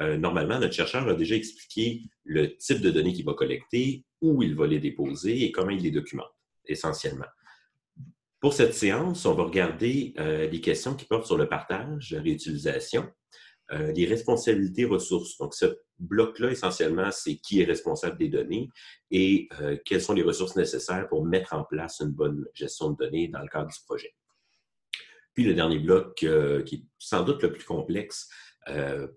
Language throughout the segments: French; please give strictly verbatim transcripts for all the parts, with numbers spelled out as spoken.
euh, normalement, notre chercheur a déjà expliqué le type de données qu'il va collecter, où il va les déposer et comment il les documente, essentiellement. Pour cette séance, on va regarder euh, les questions qui portent sur le partage, la réutilisation, euh, les responsabilités ressources. Donc, ce bloc-là, essentiellement, c'est qui est responsable des données et euh, quelles sont les ressources nécessaires pour mettre en place une bonne gestion de données dans le cadre du projet. Puis, le dernier bloc, euh, qui est sans doute le plus complexe euh,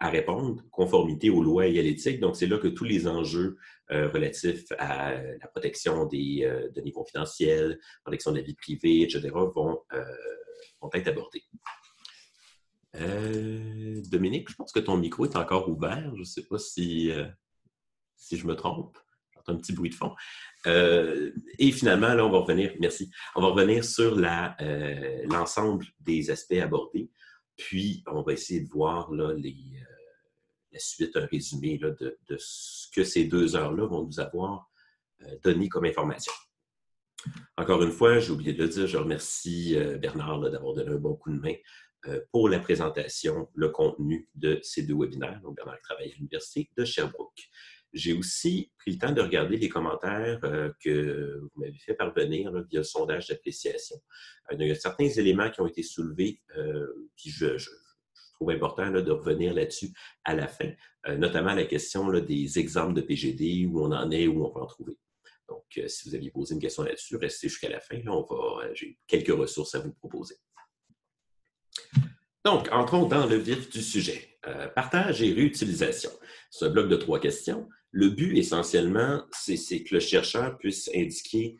à répondre, conformité aux lois et à l'éthique. Donc, c'est là que tous les enjeux euh, relatifs à la protection des euh, données confidentielles, protection de la vie privée, et cetera vont, euh, vont être abordés. Euh, Dominique, je pense que ton micro est encore ouvert. Je ne sais pas si, euh, si je me trompe. J'entends un petit bruit de fond. Euh, et finalement, là, on va revenir, merci, on va revenir sur l'ensemble euh, des aspects abordés. Puis, on va essayer de voir là, les, euh, la suite, un résumé là, de, de ce que ces deux heures-là vont nous avoir euh, donné comme information. Encore une fois, j'ai oublié de le dire, je remercie euh, Bernard d'avoir donné un bon coup de main euh, pour la présentation, le contenu de ces deux webinaires. Donc, Bernard travaille à l'Université de Sherbrooke. J'ai aussi pris le temps de regarder les commentaires euh, que vous m'avez fait parvenir là, via le sondage d'appréciation. Euh, il y a certains éléments qui ont été soulevés, euh, puis je, je, je trouve important là, de revenir là-dessus à la fin, euh, notamment la question là, des exemples de P G D, où on en est, où on peut en trouver. Donc, euh, si vous aviez posé une question là-dessus, restez jusqu'à la fin. Là, on va, euh, j'ai quelques ressources à vous proposer. Donc, entrons dans le vif du sujet. Euh, partage et réutilisation. C'est un bloc de trois questions. Le but, essentiellement, c'est que le chercheur puisse indiquer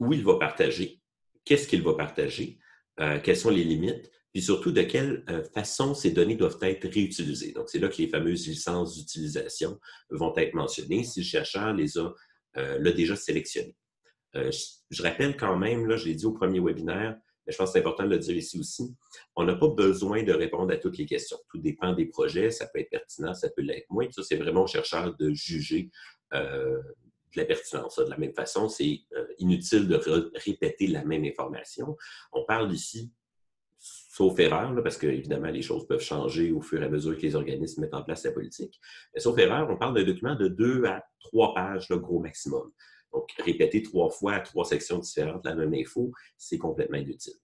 où il va partager, qu'est-ce qu'il va partager, euh, quelles sont les limites, puis surtout de quelle euh, façon ces données doivent être réutilisées. Donc, c'est là que les fameuses licences d'utilisation vont être mentionnées si le chercheur les a, euh, l'a déjà sélectionnées. Euh, je, je rappelle quand même, là, je l'ai dit au premier webinaire, mais je pense que c'est important de le dire ici aussi, on n'a pas besoin de répondre à toutes les questions. Tout dépend des projets, ça peut être pertinent, ça peut l'être moins. Ça, c'est vraiment au chercheur de juger euh, de la pertinence. De la même façon, c'est euh, inutile de répéter la même information. On parle ici, sauf erreur, là, parce que évidemment les choses peuvent changer au fur et à mesure que les organismes mettent en place la politique. Mais sauf erreur, on parle d'un document de deux à trois pages, là, gros maximum. Donc, répéter trois fois à trois sections différentes la même info, c'est complètement inutile.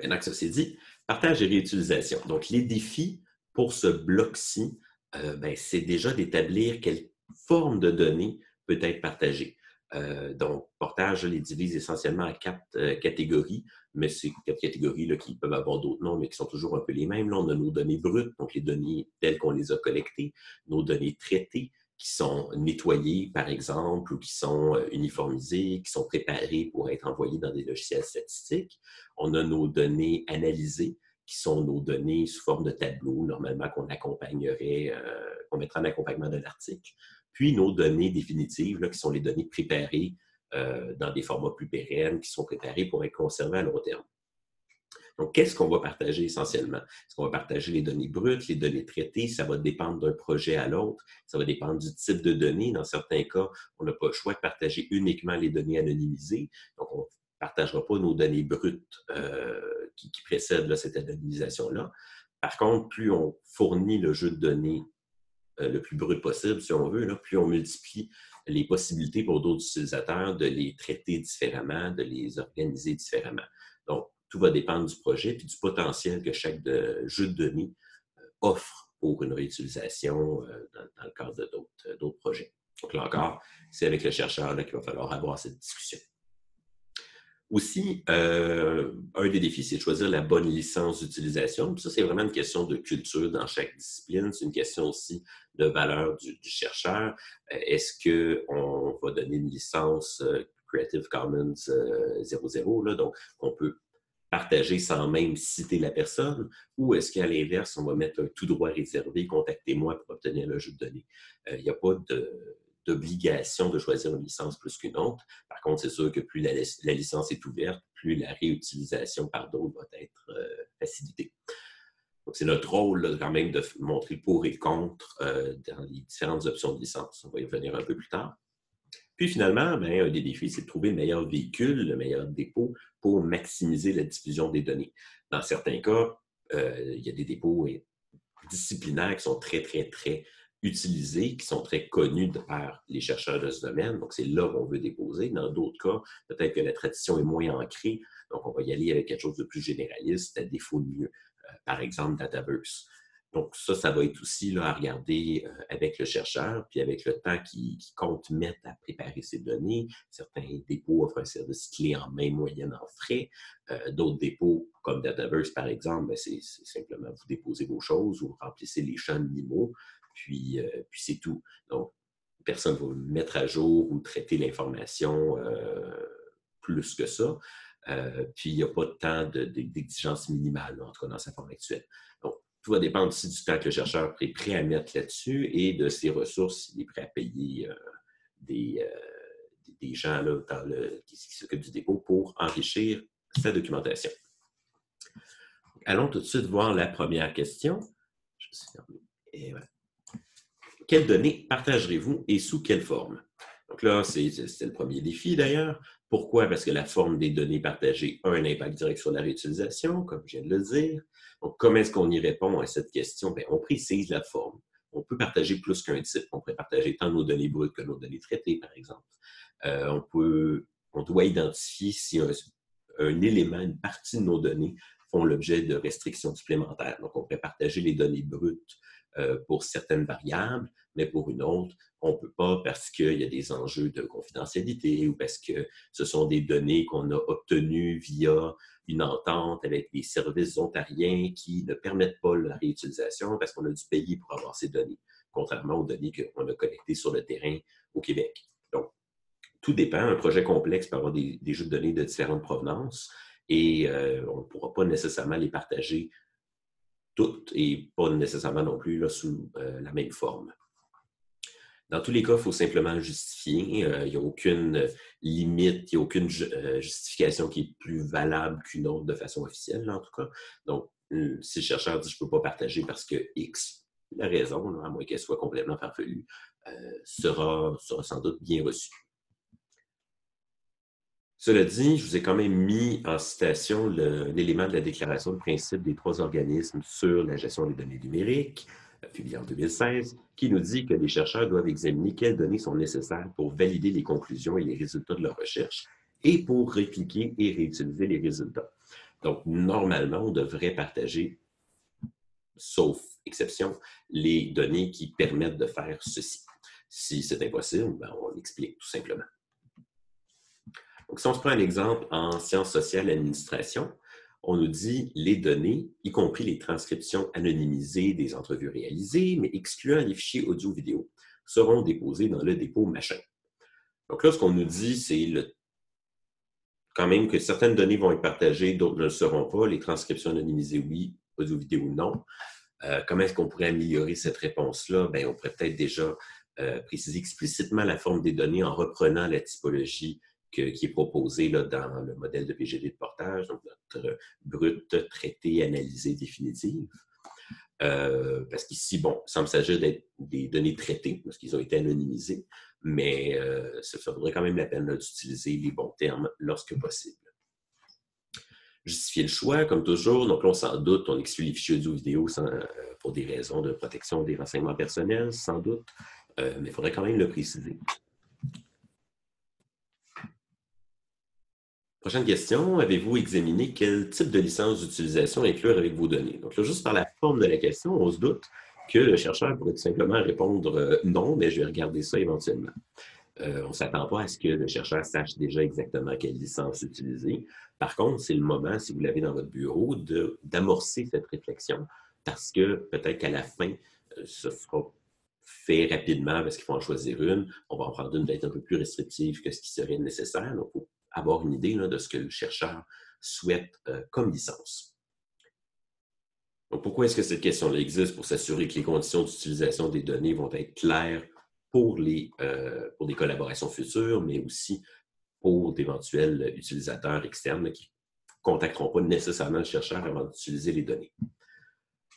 Maintenant que ça c'est dit, partage et réutilisation. Donc, les défis pour ce bloc-ci, euh, ben, c'est déjà d'établir quelle forme de données peut être partagée. Euh, donc, Portage les divise essentiellement à quatre euh, catégories, mais c'est quatre catégories là, qui peuvent avoir d'autres noms, mais qui sont toujours un peu les mêmes. Là, on a nos données brutes, donc les données telles qu'on les a collectées, nos données traitées, qui sont nettoyés, par exemple, ou qui sont uniformisés, qui sont préparés pour être envoyés dans des logiciels statistiques. On a nos données analysées, qui sont nos données sous forme de tableaux, normalement qu'on accompagnerait, euh, qu'on mettrait en accompagnement de l'article. Puis nos données définitives, là, qui sont les données préparées euh, dans des formats plus pérennes, qui sont préparées pour être conservées à long terme. Donc, qu'est-ce qu'on va partager essentiellement? Est-ce qu'on va partager les données brutes, les données traitées? Ça va dépendre d'un projet à l'autre. Ça va dépendre du type de données. Dans certains cas, on n'a pas le choix de partager uniquement les données anonymisées. Donc, on ne partagera pas nos données brutes euh, qui, qui précèdent là, cette anonymisation-là. Par contre, plus on fournit le jeu de données euh, le plus brut possible, si on veut, là, plus on multiplie les possibilités pour d'autres utilisateurs de les traiter différemment, de les organiser différemment. Donc, tout va dépendre du projet puis du potentiel que chaque de, jeu de données offre pour une réutilisation euh, dans, dans le cadre d'autres projets. Donc là encore, c'est avec le chercheur qu'il va falloir avoir cette discussion. Aussi, euh, un des défis, c'est de choisir la bonne licence d'utilisation. Puis ça, c'est vraiment une question de culture dans chaque discipline. C'est une question aussi de valeur du, du chercheur. Euh, Est-ce qu'on va donner une licence euh, Creative Commons euh, zéro zéro, là, donc on peut partager sans même citer la personne, ou est-ce qu'à l'inverse, on va mettre un tout droit réservé, contactez-moi pour obtenir le jeu de données. Il euh, n'y a pas d'obligation de, de choisir une licence plus qu'une autre. Par contre, c'est sûr que plus la, la licence est ouverte, plus la réutilisation par d'autres va être euh, facilitée. Donc, c'est notre rôle là, quand même de montrer pour et contre euh, dans les différentes options de licence. On va y revenir un peu plus tard. Puis finalement, bien, un des défis, c'est de trouver le meilleur véhicule, le meilleur dépôt pour maximiser la diffusion des données. Dans certains cas, euh, il y a des dépôts disciplinaires qui sont très, très, très utilisés, qui sont très connus par les chercheurs de ce domaine. Donc, c'est là qu'on veut déposer. Dans d'autres cas, peut-être que la tradition est moins ancrée. Donc, on va y aller avec quelque chose de plus généraliste, à défaut de mieux. Euh, par exemple, Dataverse. Donc, ça, ça va être aussi là, à regarder euh, avec le chercheur, puis avec le temps qu'il qu'il compte mettre à préparer ses données. Certains dépôts offrent un service clé en main moyenne en frais. Euh, D'autres dépôts, comme Dataverse, par exemple, c'est simplement vous déposez vos choses, vous remplissez les champs minimaux, puis, euh, puis c'est tout. Donc, personne ne va mettre à jour ou traiter l'information euh, plus que ça. Euh, puis, il n'y a pas de temps d'exigence de, de, minimale, en tout cas dans sa forme actuelle. Donc, tout va dépendre aussi du temps que le chercheur est prêt à mettre là-dessus et de ses ressources, s'il est prêt à payer euh, des, euh, des gens là, dans le, qui, qui s'occupent du dépôt pour enrichir sa documentation. Donc, allons tout de suite voir la première question. Je suis fermé. Et voilà. Quelles données partagerez-vous et sous quelle forme? Donc là, c'est le premier défi d'ailleurs. Pourquoi? Parce que la forme des données partagées a un impact direct sur la réutilisation, comme je viens de le dire. Donc, comment est-ce qu'on y répond à cette question? Bien, on précise la forme. On peut partager plus qu'un type. On peut partager tant nos données brutes que nos données traitées, par exemple. Euh, on, peut, on doit identifier si un, un élément, une partie de nos données font l'objet de restrictions supplémentaires. Donc, on peut partager les données brutes euh, pour certaines variables, mais pour une autre, on ne peut pas parce qu'il y a des enjeux de confidentialité ou parce que ce sont des données qu'on a obtenues via une entente avec des services ontariens qui ne permettent pas la réutilisation parce qu'on a dû payer pour avoir ces données, contrairement aux données qu'on a collectées sur le terrain au Québec. Donc, tout dépend. Un projet complexe peut avoir des, des jeux de données de différentes provenances et euh, on ne pourra pas nécessairement les partager toutes et pas nécessairement non plus là, sous euh, la même forme. Dans tous les cas, il faut simplement justifier. Euh, il n'y a aucune limite, il n'y a aucune ju euh, justification qui est plus valable qu'une autre de façon officielle, là, en tout cas. Donc, euh, si le chercheur dit « je ne peux pas partager parce que X », la raison, là, à moins qu'elle soit complètement farfelue, euh, sera, sera sans doute bien reçue. Cela dit, je vous ai quand même mis en citation l'élément de la déclaration de principe des trois organismes sur la gestion des données numériques, publié en deux mille seize, qui nous dit que les chercheurs doivent examiner quelles données sont nécessaires pour valider les conclusions et les résultats de leur recherche et pour répliquer et réutiliser les résultats. Donc, normalement, on devrait partager, sauf exception, les données qui permettent de faire ceci. Si c'est impossible, ben on l'explique tout simplement. Donc, si on se prend un exemple en sciences sociales et administration, on nous dit les données, y compris les transcriptions anonymisées des entrevues réalisées, mais excluant les fichiers audio-vidéo, seront déposés dans le dépôt machin. Donc là, ce qu'on nous dit, c'est le... quand même que certaines données vont être partagées, d'autres ne le seront pas. Les transcriptions anonymisées, oui. Audio-vidéo, non. Euh, comment est-ce qu'on pourrait améliorer cette réponse-là? Bien, on pourrait peut-être déjà euh, préciser explicitement la forme des données en reprenant la typologie Que, qui est proposé là, dans le modèle de P G D de Portage, donc notre brut, traité, analysé, définitive. Euh, parce qu'ici, bon, il semble s'agir d'être des données traitées, parce qu'ils ont été anonymisés, mais euh, ça vaudrait quand même la peine d'utiliser les bons termes lorsque possible. Justifier le choix, comme toujours. Donc là, on s'en doute, on exclut les fichiers audio vidéo sans, euh, pour des raisons de protection des renseignements personnels, sans doute, euh, mais il faudrait quand même le préciser. Prochaine question, avez-vous examiné quel type de licence d'utilisation inclure avec vos données? Donc là, juste par la forme de la question, on se doute que le chercheur pourrait tout simplement répondre euh, « non, mais je vais regarder ça éventuellement euh, ». On ne s'attend pas à ce que le chercheur sache déjà exactement quelle licence utiliser. Par contre, c'est le moment, si vous l'avez dans votre bureau, d'amorcer cette réflexion parce que peut-être qu'à la fin, euh, ce sera fait rapidement parce qu'il faut en choisir une. On va en prendre une peut-être un peu plus restrictive que ce qui serait nécessaire. Donc, faut avoir une idée là, de ce que le chercheur souhaite euh, comme licence. Donc, pourquoi est-ce que cette question-là existe? Pour s'assurer que les conditions d'utilisation des données vont être claires pour les, euh, pour des collaborations futures, mais aussi pour d'éventuels utilisateurs externes qui ne contacteront pas nécessairement le chercheur avant d'utiliser les données.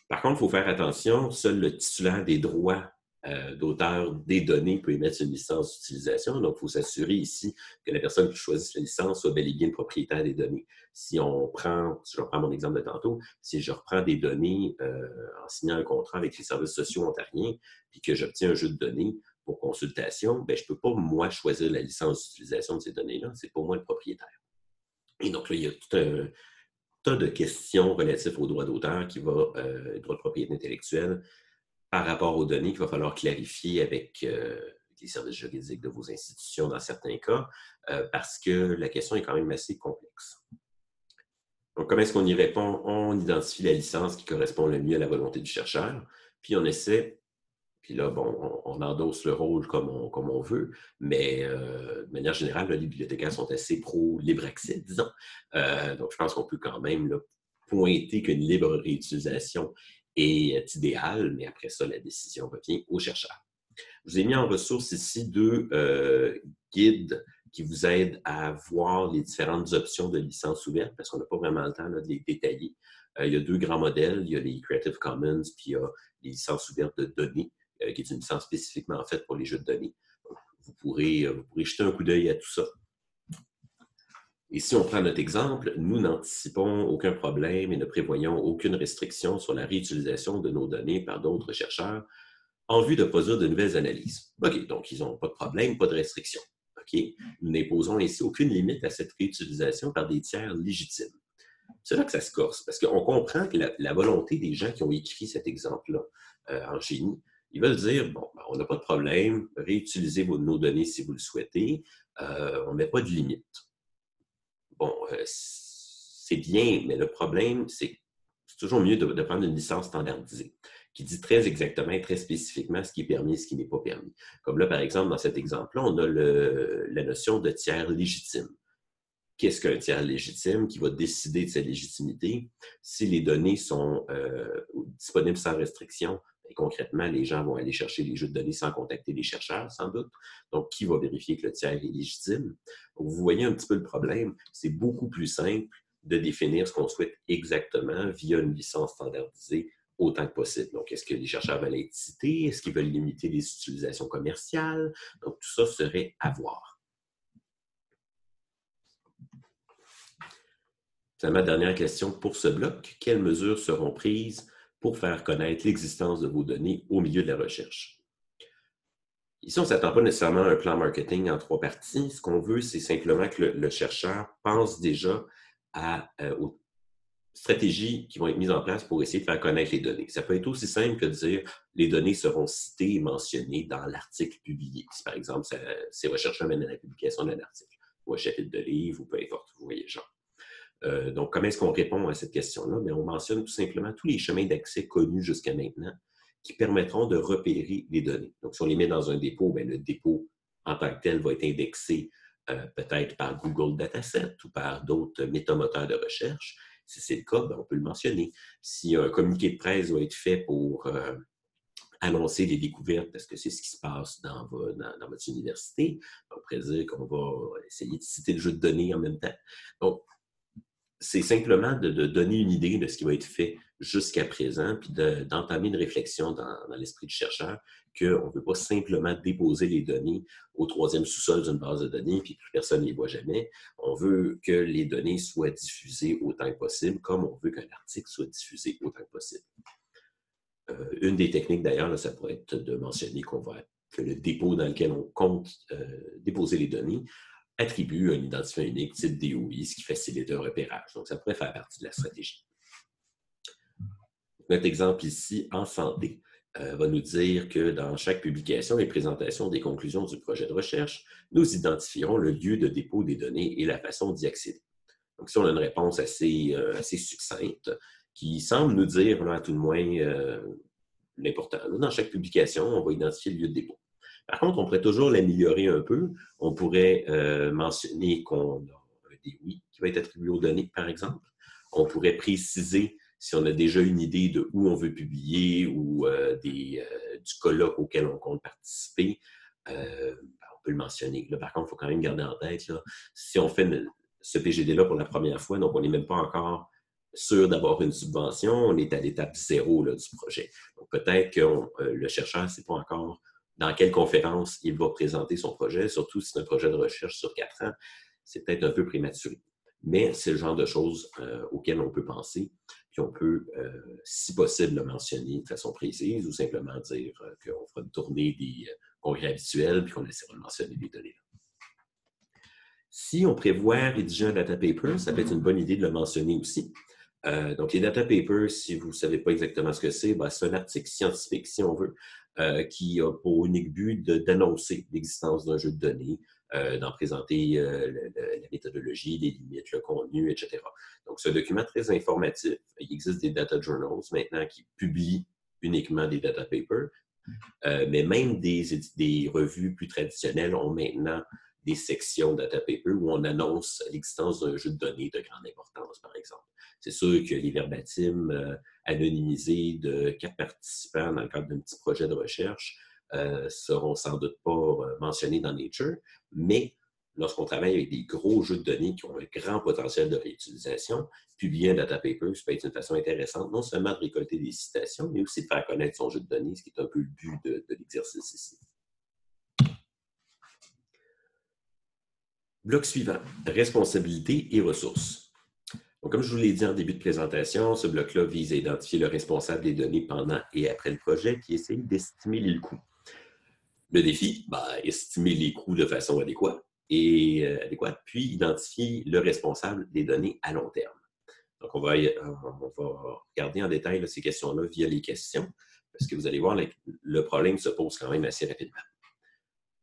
Par contre, il faut faire attention, seul le titulaire des droits euh, d'auteur des données peut émettre une licence d'utilisation. Donc, il faut s'assurer ici que la personne qui choisit la licence soit bel et bien propriétaire des données. Si on prend, si je reprends mon exemple de tantôt, si je reprends des données euh, en signant un contrat avec les services sociaux ontariens, puis que j'obtiens un jeu de données pour consultation, bien, je ne peux pas, moi, choisir la licence d'utilisation de ces données-là. C'est pas moi le propriétaire. Et donc, là, il y a tout un tas de questions relatives aux droits d'auteur, qui va, euh, droits de propriété intellectuelle, par rapport aux données qu'il va falloir clarifier avec euh, les services juridiques de vos institutions dans certains cas, euh, parce que la question est quand même assez complexe. Donc, comment est-ce qu'on y répond? On identifie la licence qui correspond le mieux à la volonté du chercheur, puis on essaie, puis là, bon, on, on endosse le rôle comme on, comme on veut, mais euh, de manière générale, là, les bibliothécaires sont assez pro-libre accès, disons. Euh, donc, je pense qu'on peut quand même là, pointer qu'une libre réutilisation est idéal, mais après ça, la décision revient aux chercheurs. Je vous ai mis en ressources ici deux euh, guides qui vous aident à voir les différentes options de licence ouverte, parce qu'on n'a pas vraiment le temps là, de les détailler. Euh, il y a deux grands modèles, il y a les Creative Commons, puis il y a les licences ouvertes de données, euh, qui est une licence spécifiquement faite pour les jeux de données. Donc, vous, pourrez, vous pourrez jeter un coup d'œil à tout ça. Et si on prend notre exemple, nous n'anticipons aucun problème et ne prévoyons aucune restriction sur la réutilisation de nos données par d'autres chercheurs en vue de produire de nouvelles analyses. OK, donc ils n'ont pas de problème, pas de restriction. OK, nous n'imposons ainsi aucune limite à cette réutilisation par des tiers légitimes. C'est là que ça se corse, parce qu'on comprend que la, la volonté des gens qui ont écrit cet exemple-là euh, en génie, ils veulent dire, bon, ben, on n'a pas de problème, réutilisez vos, nos données si vous le souhaitez, euh, on ne met pas de limite. Bon, euh, c'est bien, mais le problème, c'est que c'est toujours mieux de, de prendre une licence standardisée qui dit très exactement et très spécifiquement ce qui est permis et ce qui n'est pas permis. Comme là, par exemple, dans cet exemple-là, on a le, la notion de tiers légitime. Qu'est-ce qu'un tiers légitime qui va décider de sa légitimité? Si les données sont euh, disponibles sans restriction, et concrètement, les gens vont aller chercher les jeux de données sans contacter les chercheurs, sans doute. Donc, qui va vérifier que le tiers est légitime? Donc, vous voyez un petit peu le problème. C'est beaucoup plus simple de définir ce qu'on souhaite exactement via une licence standardisée autant que possible. Donc, est-ce que les chercheurs veulent être cités? Est-ce qu'ils veulent limiter les utilisations commerciales? Donc, tout ça serait à voir. C'est ma dernière question pour ce bloc. Quelles mesures seront prises pour faire connaître l'existence de vos données au milieu de la recherche? Ici, on ne s'attend pas nécessairement à un plan marketing en trois parties. Ce qu'on veut, c'est simplement que le, le chercheur pense déjà à, euh, aux stratégies qui vont être mises en place pour essayer de faire connaître les données. Ça peut être aussi simple que de dire « les données seront citées et mentionnées dans l'article publié ». Si, par exemple, ça, ces recherches mènent à la publication d'un article, ou un chapitre de livre, ou peu importe, vous voyez genre. Euh, donc, comment est-ce qu'on répond à cette question-là? Bien, on mentionne tout simplement tous les chemins d'accès connus jusqu'à maintenant qui permettront de repérer les données. Donc, si on les met dans un dépôt, bien, le dépôt en tant que tel va être indexé euh, peut-être par Google Dataset ou par d'autres métamoteurs de recherche. Si c'est le cas, bien, on peut le mentionner. Si un communiqué de presse doit être fait pour euh, annoncer les découvertes, parce que c'est ce qui se passe dans, vo dans, dans votre université, on pourrait dire qu'on va essayer de citer le jeu de données en même temps. Donc, c'est simplement de, de donner une idée de ce qui va être fait jusqu'à présent, puis d'entamer de, une réflexion dans, dans l'esprit du chercheur qu'on ne peut pas simplement déposer les données au troisième sous-sol d'une base de données, puis plus personne ne les voit jamais. On veut que les données soient diffusées autant que possible, comme on veut qu'un article soit diffusé autant que possible. Euh, une des techniques, d'ailleurs, ça pourrait être de mentionner qu'on va que le dépôt dans lequel on compte euh, déposer les données attribue un identifiant unique type D O I, ce qui facilite un repérage. Donc, ça pourrait faire partie de la stratégie. Notre exemple ici, en santé, euh, va nous dire que dans chaque publication et présentation des conclusions du projet de recherche, nous identifierons le lieu de dépôt des données et la façon d'y accéder. Donc, si on a une réponse assez, euh, assez succincte, qui semble nous dire, là, à tout de moins, euh, l'important. Dans chaque publication, on va identifier le lieu de dépôt. Par contre, on pourrait toujours l'améliorer un peu. On pourrait euh, mentionner qu'on a un D O I qui va être attribué aux données, par exemple. On pourrait préciser si on a déjà une idée de où on veut publier ou euh, des, euh, du colloque auquel on compte participer. Euh, on peut le mentionner. Là, par contre, il faut quand même garder en tête, là, si on fait une, ce P G D-là pour la première fois, donc on n'est même pas encore sûr d'avoir une subvention, on est à l'étape zéro là, du projet. Donc, peut-être que on, euh, le chercheur ne sait pas encore dans quelle conférence il va présenter son projet, surtout si c'est un projet de recherche sur quatre ans, c'est peut-être un peu prématuré. Mais c'est le genre de choses euh, auxquelles on peut penser, puis on peut, euh, si possible, le mentionner de façon précise ou simplement dire euh, qu'on fera une tournée des euh, congrès habituels puis qu'on essaiera de mentionner les données-là. Si on prévoit rédiger un data paper, ça peut être une bonne idée de le mentionner aussi. Euh, donc, les data papers, si vous ne savez pas exactement ce que c'est, ben, c'est un article scientifique, si on veut, euh, qui a pour unique but d'annoncer l'existence d'un jeu de données, euh, d'en présenter euh, le, le, la méthodologie, les limites, le contenu, et cetera. Donc, c'est un document très informatif. Il existe des data journals maintenant qui publient uniquement des data papers, euh, mais même des, des revues plus traditionnelles ont maintenant des sections data paper où on annonce l'existence d'un jeu de données de grande importance, par exemple. C'est sûr que les verbatims euh, anonymisés de quatre participants dans le cadre d'un petit projet de recherche euh, seront sans doute pas mentionnés dans Nature, mais lorsqu'on travaille avec des gros jeux de données qui ont un grand potentiel de réutilisation, publier un data paper, ça peut être une façon intéressante non seulement de récolter des citations, mais aussi de faire connaître son jeu de données, ce qui est un peu le but de, de l'exercice ici. Bloc suivant, responsabilité et ressources. Donc, comme je vous l'ai dit en début de présentation, ce bloc-là vise à identifier le responsable des données pendant et après le projet, qui essaye d'estimer les coûts. Le défi, ben, estimer les coûts de façon adéquate, et, euh, adéquate, puis identifier le responsable des données à long terme. Donc, on va, on va regarder en détail là, ces questions-là via les questions, parce que vous allez voir, le problème se pose quand même assez rapidement.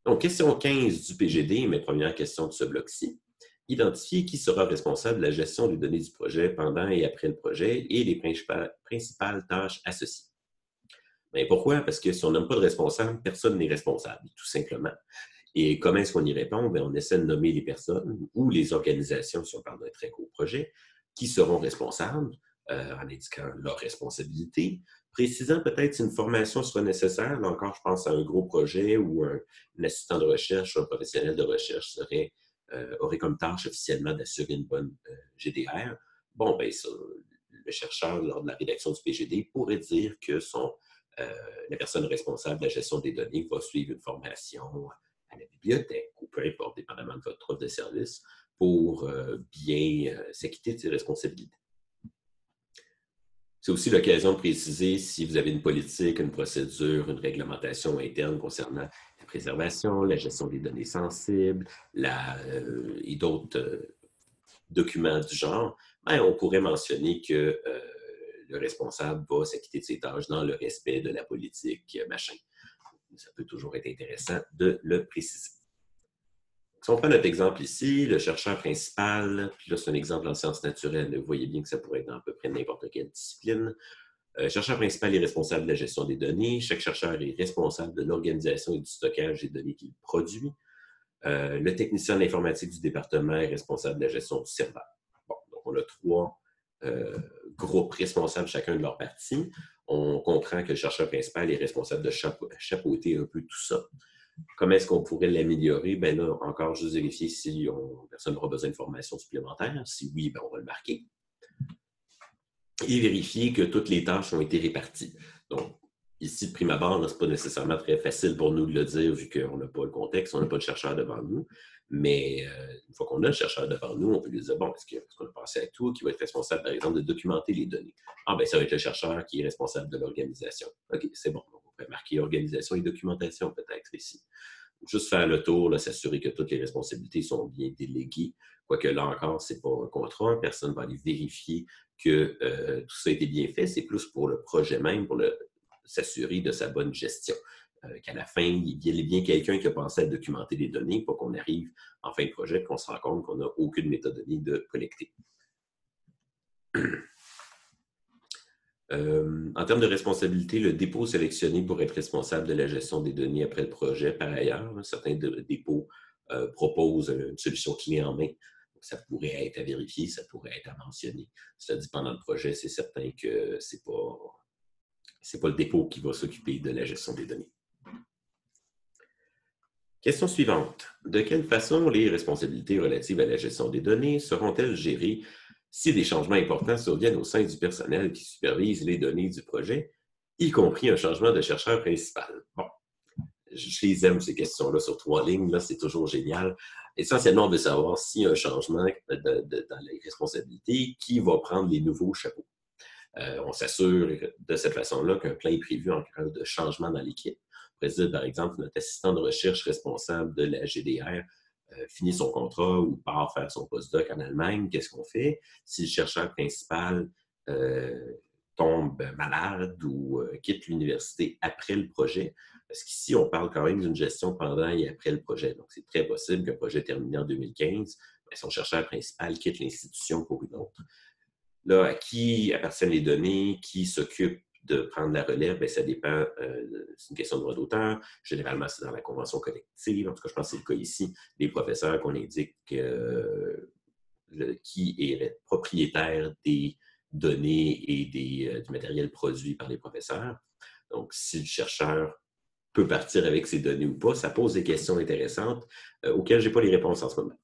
Donc, question quinze du P G D, mes premières questions de ce bloc-ci. Identifier qui sera responsable de la gestion des données du projet pendant et après le projet et les principales tâches associées. Mais pourquoi? Parce que si on nomme pas de responsable, personne n'est responsable, tout simplement. Et comment est-ce qu'on y répond? Bien, on essaie de nommer les personnes ou les organisations, si on parle d'un très gros projet, qui seront responsables euh, en indiquant leur responsabilité, précisant peut-être si une formation sera nécessaire. Là encore, je pense à un gros projet où un, un assistant de recherche ou un professionnel de recherche serait Euh, aurait comme tâche officiellement d'assurer une bonne euh, G D R, bon, ben ça, le chercheur, lors de la rédaction du P G D, pourrait dire que son, euh, la personne responsable de la gestion des données va suivre une formation à la bibliothèque ou peu importe, dépendamment de votre offre de service, pour euh, bien euh, s'acquitter de ses responsabilités. C'est aussi l'occasion de préciser si vous avez une politique, une procédure, une réglementation interne concernant la préservation, la gestion des données sensibles la, euh, et d'autres euh, documents du genre, ben, on pourrait mentionner que euh, le responsable va s'acquitter de ses tâches dans le respect de la politique, machin. Ça peut toujours être intéressant de le préciser. Si on prend notre exemple ici, le chercheur principal, puis là c'est un exemple en sciences naturelles, vous voyez bien que ça pourrait être dans à peu près n'importe quelle discipline. Le chercheur principal est responsable de la gestion des données. Chaque chercheur est responsable de l'organisation et du stockage des données qu'il produit. Euh, le technicien d'informatique du département est responsable de la gestion du serveur. Bon, donc on a trois euh, groupes responsables chacun de leur partie. On comprend que le chercheur principal est responsable de chapeau chapeauter un peu tout ça. Comment est-ce qu'on pourrait l'améliorer? Bien là, encore, juste vérifier si on, personne aura besoin de formation supplémentaire. Si oui, bien, on va le marquer. Et vérifier que toutes les tâches ont été réparties. Donc, ici, de prime abord, ce n'est pas nécessairement très facile pour nous de le dire vu qu'on n'a pas le contexte, on n'a pas de chercheur devant nous. Mais euh, une fois qu'on a le chercheur devant nous, on peut lui dire, bon, est-ce qu'on a pensé à tout? Qui va être responsable, par exemple, de documenter les données? Ah, bien, ça va être le chercheur qui est responsable de l'organisation. OK, c'est bon. Marquer organisation et documentation peut-être ici. Juste faire le tour, s'assurer que toutes les responsabilités sont bien déléguées. Quoique là encore, ce n'est pas un contrat, personne ne va aller vérifier que euh, tout ça a été bien fait. C'est plus pour le projet même, pour s'assurer de sa bonne gestion. Euh, Qu'à la fin, il y ait bien quelqu'un qui a pensé à documenter les données pour qu'on arrive en fin de projet et qu'on se rende compte qu'on n'a aucune méthodologie de collecter. Euh, en termes de responsabilité, le dépôt sélectionné pour être responsable de la gestion des données après le projet, par ailleurs, hein, certains de, dépôts euh, proposent une solution clé en main. Donc, ça pourrait être à vérifier, ça pourrait être à mentionner. Cela dit, pendant le projet, c'est certain que ce n'est pas, c'est pas le dépôt qui va s'occuper de la gestion des données. Question suivante. De quelle façon les responsabilités relatives à la gestion des données seront-elles gérées si des changements importants surviennent au sein du personnel qui supervise les données du projet, y compris un changement de chercheur principal. Bon, je les aime ces questions-là sur trois lignes, là, c'est toujours génial. Essentiellement, on veut savoir s'il y a un changement de, de, de, dans les responsabilités, qui va prendre les nouveaux chapeaux. Euh, on s'assure de cette façon-là qu'un plan est prévu en cas de changement dans l'équipe. On préside, par exemple, notre assistant de recherche responsable de la G D R euh, finit son contrat ou part faire son postdoc en Allemagne. Qu'est-ce qu'on fait? Si le chercheur principal euh, tombe malade ou euh, quitte l'université après le projet, parce qu'ici, on parle quand même d'une gestion pendant et après le projet. Donc, c'est très possible qu'un projet terminé en deux mille quinze, ben, son chercheur principal quitte l'institution pour une autre. Là, à qui appartiennent les données, qui s'occupe de prendre la relève, bien, ça dépend, euh, c'est une question de droit d'auteur. Généralement, c'est dans la convention collective. En tout cas, je pense que c'est le cas ici, des professeurs qu'on indique euh, le, qui est le propriétaire des données et des, euh, du matériel produit par les professeurs. Donc, si le chercheur peut partir avec ces données ou pas, ça pose des questions intéressantes euh, auxquelles je n'ai pas les réponses en ce moment.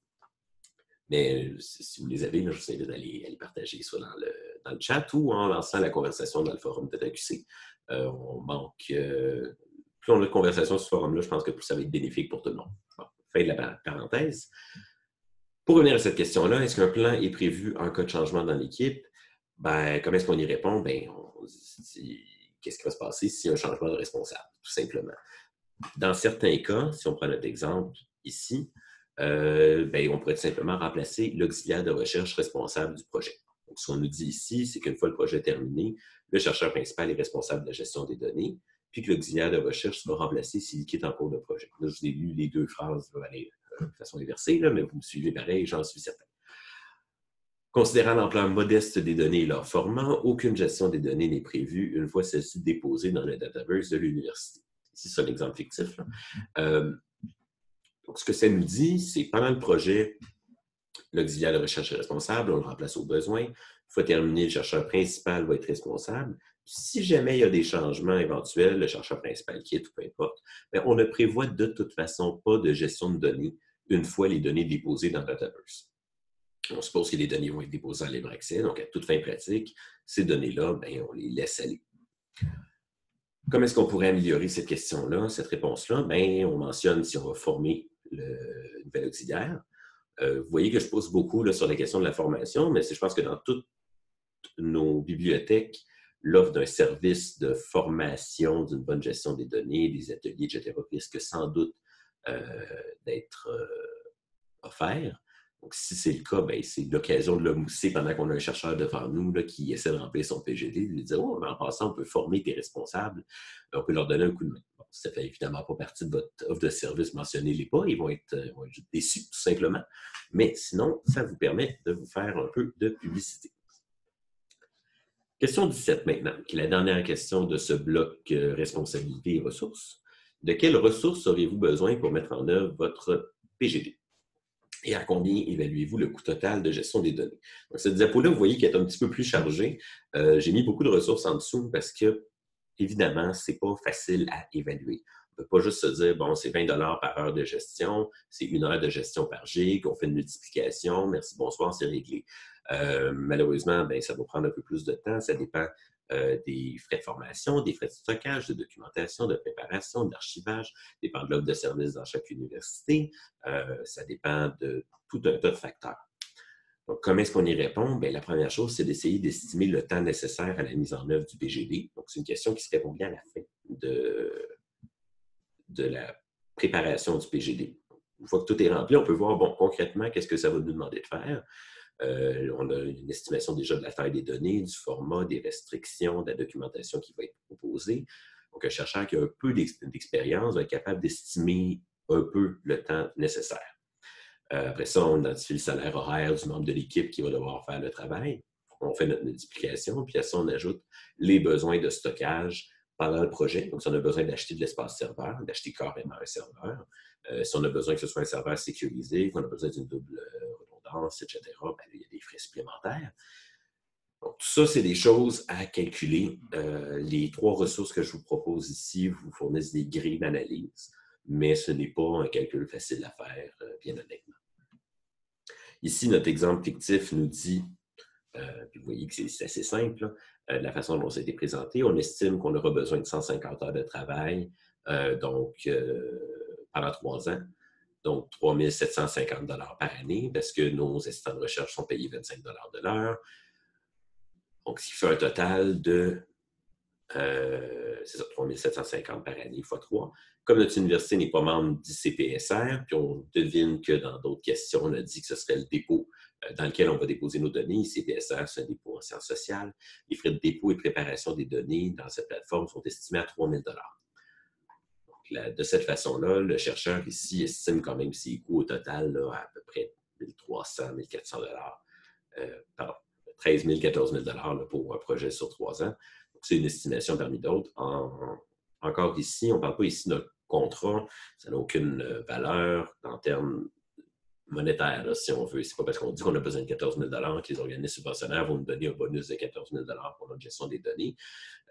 Mais si vous les avez, là, je vous invite à les, à les partager soit dans le, dans le chat ou en lançant la conversation dans le forum de T A Q C. Euh, on manque... Euh, plus on a de conversation sur ce forum-là, je pense que plus ça va être bénéfique pour tout le monde. Bon, fin de la parenthèse. Pour revenir à cette question-là, est-ce qu'un plan est prévu en cas de changement dans l'équipe? Ben, comment est-ce qu'on y répond? Ben, on se dit, qu'est-ce qui va se passer s'il y a un changement de responsable, tout simplement. Dans certains cas, si on prend notre exemple ici, Euh, ben, on pourrait tout simplement remplacer l'auxiliaire de recherche responsable du projet. Donc, ce qu'on nous dit ici, c'est qu'une fois le projet terminé, le chercheur principal est responsable de la gestion des données, puis que l'auxiliaire de recherche sera remplacé s'il quitte en cours de projet. Là, je vous ai lu les deux phrases là, allez, euh, de façon inversée, là, mais vous me suivez pareil, j'en suis certain. Considérant l'ampleur modeste des données et leur format, aucune gestion des données n'est prévue une fois celles-ci déposées dans le Dataverse de l'université. Ici, c'est un exemple fictif. Donc, ce que ça nous dit, c'est pendant le projet, l'auxiliaire de recherche est responsable, on le remplace au besoin. Une fois terminé, le chercheur principal va être responsable. Puis, si jamais il y a des changements éventuels, le chercheur principal quitte ou peu importe, bien, on ne prévoit de toute façon pas de gestion de données une fois les données déposées dans le Dataverse. On suppose que les données vont être déposées en libre accès, donc à toute fin pratique, ces données-là, bien, on les laisse aller. Comment est-ce qu'on pourrait améliorer cette question-là, cette réponse-là? Bien, on mentionne si on va former le nouvel auxiliaire. Euh, vous voyez que je pousse beaucoup là, sur la question de la formation, mais je pense que dans toutes nos bibliothèques, l'offre d'un service de formation, d'une bonne gestion des données, des ateliers, et cetera, risque sans doute euh, d'être euh, offert. Donc, si c'est le cas, bien, c'est l'occasion de le mousser pendant qu'on a un chercheur devant nous là, qui essaie de remplir son P G D, de lui dire « Oh, en passant, on peut former tes responsables, on peut leur donner un coup de main. » Bon, ça ne fait évidemment pas partie de votre offre de service, mentionnez-les pas, ils vont être, vont être déçus tout simplement. Mais sinon, ça vous permet de vous faire un peu de publicité. Question dix-sept maintenant, qui est la dernière question de ce bloc euh, responsabilité et ressources. De quelles ressources auriez-vous besoin pour mettre en œuvre votre P G D? Et à combien évaluez-vous le coût total de gestion des données? Donc, cette diapo-là, vous voyez qu'elle est un petit peu plus chargée. Euh, J'ai mis beaucoup de ressources en dessous parce que, évidemment, ce n'est pas facile à évaluer. On ne peut pas juste se dire, bon, c'est vingt dollars par heure de gestion, c'est une heure de gestion par gig, on fait une multiplication, merci, bonsoir, c'est réglé. Euh, malheureusement, ben, ça va prendre un peu plus de temps. Ça dépend euh, des frais de formation, des frais de stockage, de documentation, de préparation, d'archivage. Ça dépend de l'offre de services dans chaque université. Euh, ça dépend de tout un tas de facteurs. Donc, comment est-ce qu'on y répond? Bien, la première chose, c'est d'essayer d'estimer le temps nécessaire à la mise en œuvre du P G D. Donc, c'est une question qui se répond bien à la fin de, de la préparation du P G D. Une fois que tout est rempli, on peut voir, bon, concrètement, qu'est-ce que ça va nous demander de faire? Euh, on a une estimation déjà de la taille des données, du format, des restrictions, de la documentation qui va être proposée. Donc, un chercheur qui a un peu d'expérience va être capable d'estimer un peu le temps nécessaire. Euh, après ça, on identifie le salaire horaire du membre de l'équipe qui va devoir faire le travail. On fait notre multiplication, puis à ça, on ajoute les besoins de stockage pendant le projet. Donc, si on a besoin d'acheter de l'espace serveur, d'acheter carrément un serveur, euh, si on a besoin que ce soit un serveur sécurisé, qu'on a besoin d'une double euh, et cetera, bien, il y a des frais supplémentaires. Donc, tout ça, c'est des choses à calculer. Euh, les trois ressources que je vous propose ici vous fournissent des grilles d'analyse, mais ce n'est pas un calcul facile à faire, euh, bien honnêtement. Ici, notre exemple fictif nous dit Euh, puis vous voyez que c'est assez simple, là, euh, de la façon dont ça a été présenté. On estime qu'on aura besoin de cent cinquante heures de travail euh, donc, euh, pendant trois ans. Donc, trois mille sept cent cinquante dollars par année parce que nos assistants de recherche sont payés vingt-cinq dollars de l'heure. Donc, ce qui fait un total de euh, c'est ça, trois mille sept cent cinquante dollars par année fois trois. Comme notre université n'est pas membre du C P S R, puis on devine que dans d'autres questions, on a dit que ce serait le dépôt dans lequel on va déposer nos données. I C P S R, c'est un dépôt en sciences sociales. Les frais de dépôt et de préparation des données dans cette plateforme sont estimés à trois mille dollars. De cette façon-là, le chercheur ici estime quand même ses coûts au total là, à, à peu près mille trois cents, mille quatre cents dollars, euh, pardon, treize mille, quatorze mille dollars là, pour un projet sur trois ans. C'est une estimation parmi d'autres. En, en, encore ici, on ne parle pas ici d'un contrat, ça n'a aucune valeur en termes monétaires, là, si on veut. Ce n'est pas parce qu'on dit qu'on a besoin de quatorze mille dollars que les organismes subventionnaires vont nous donner un bonus de quatorze mille dollars pour notre gestion des données.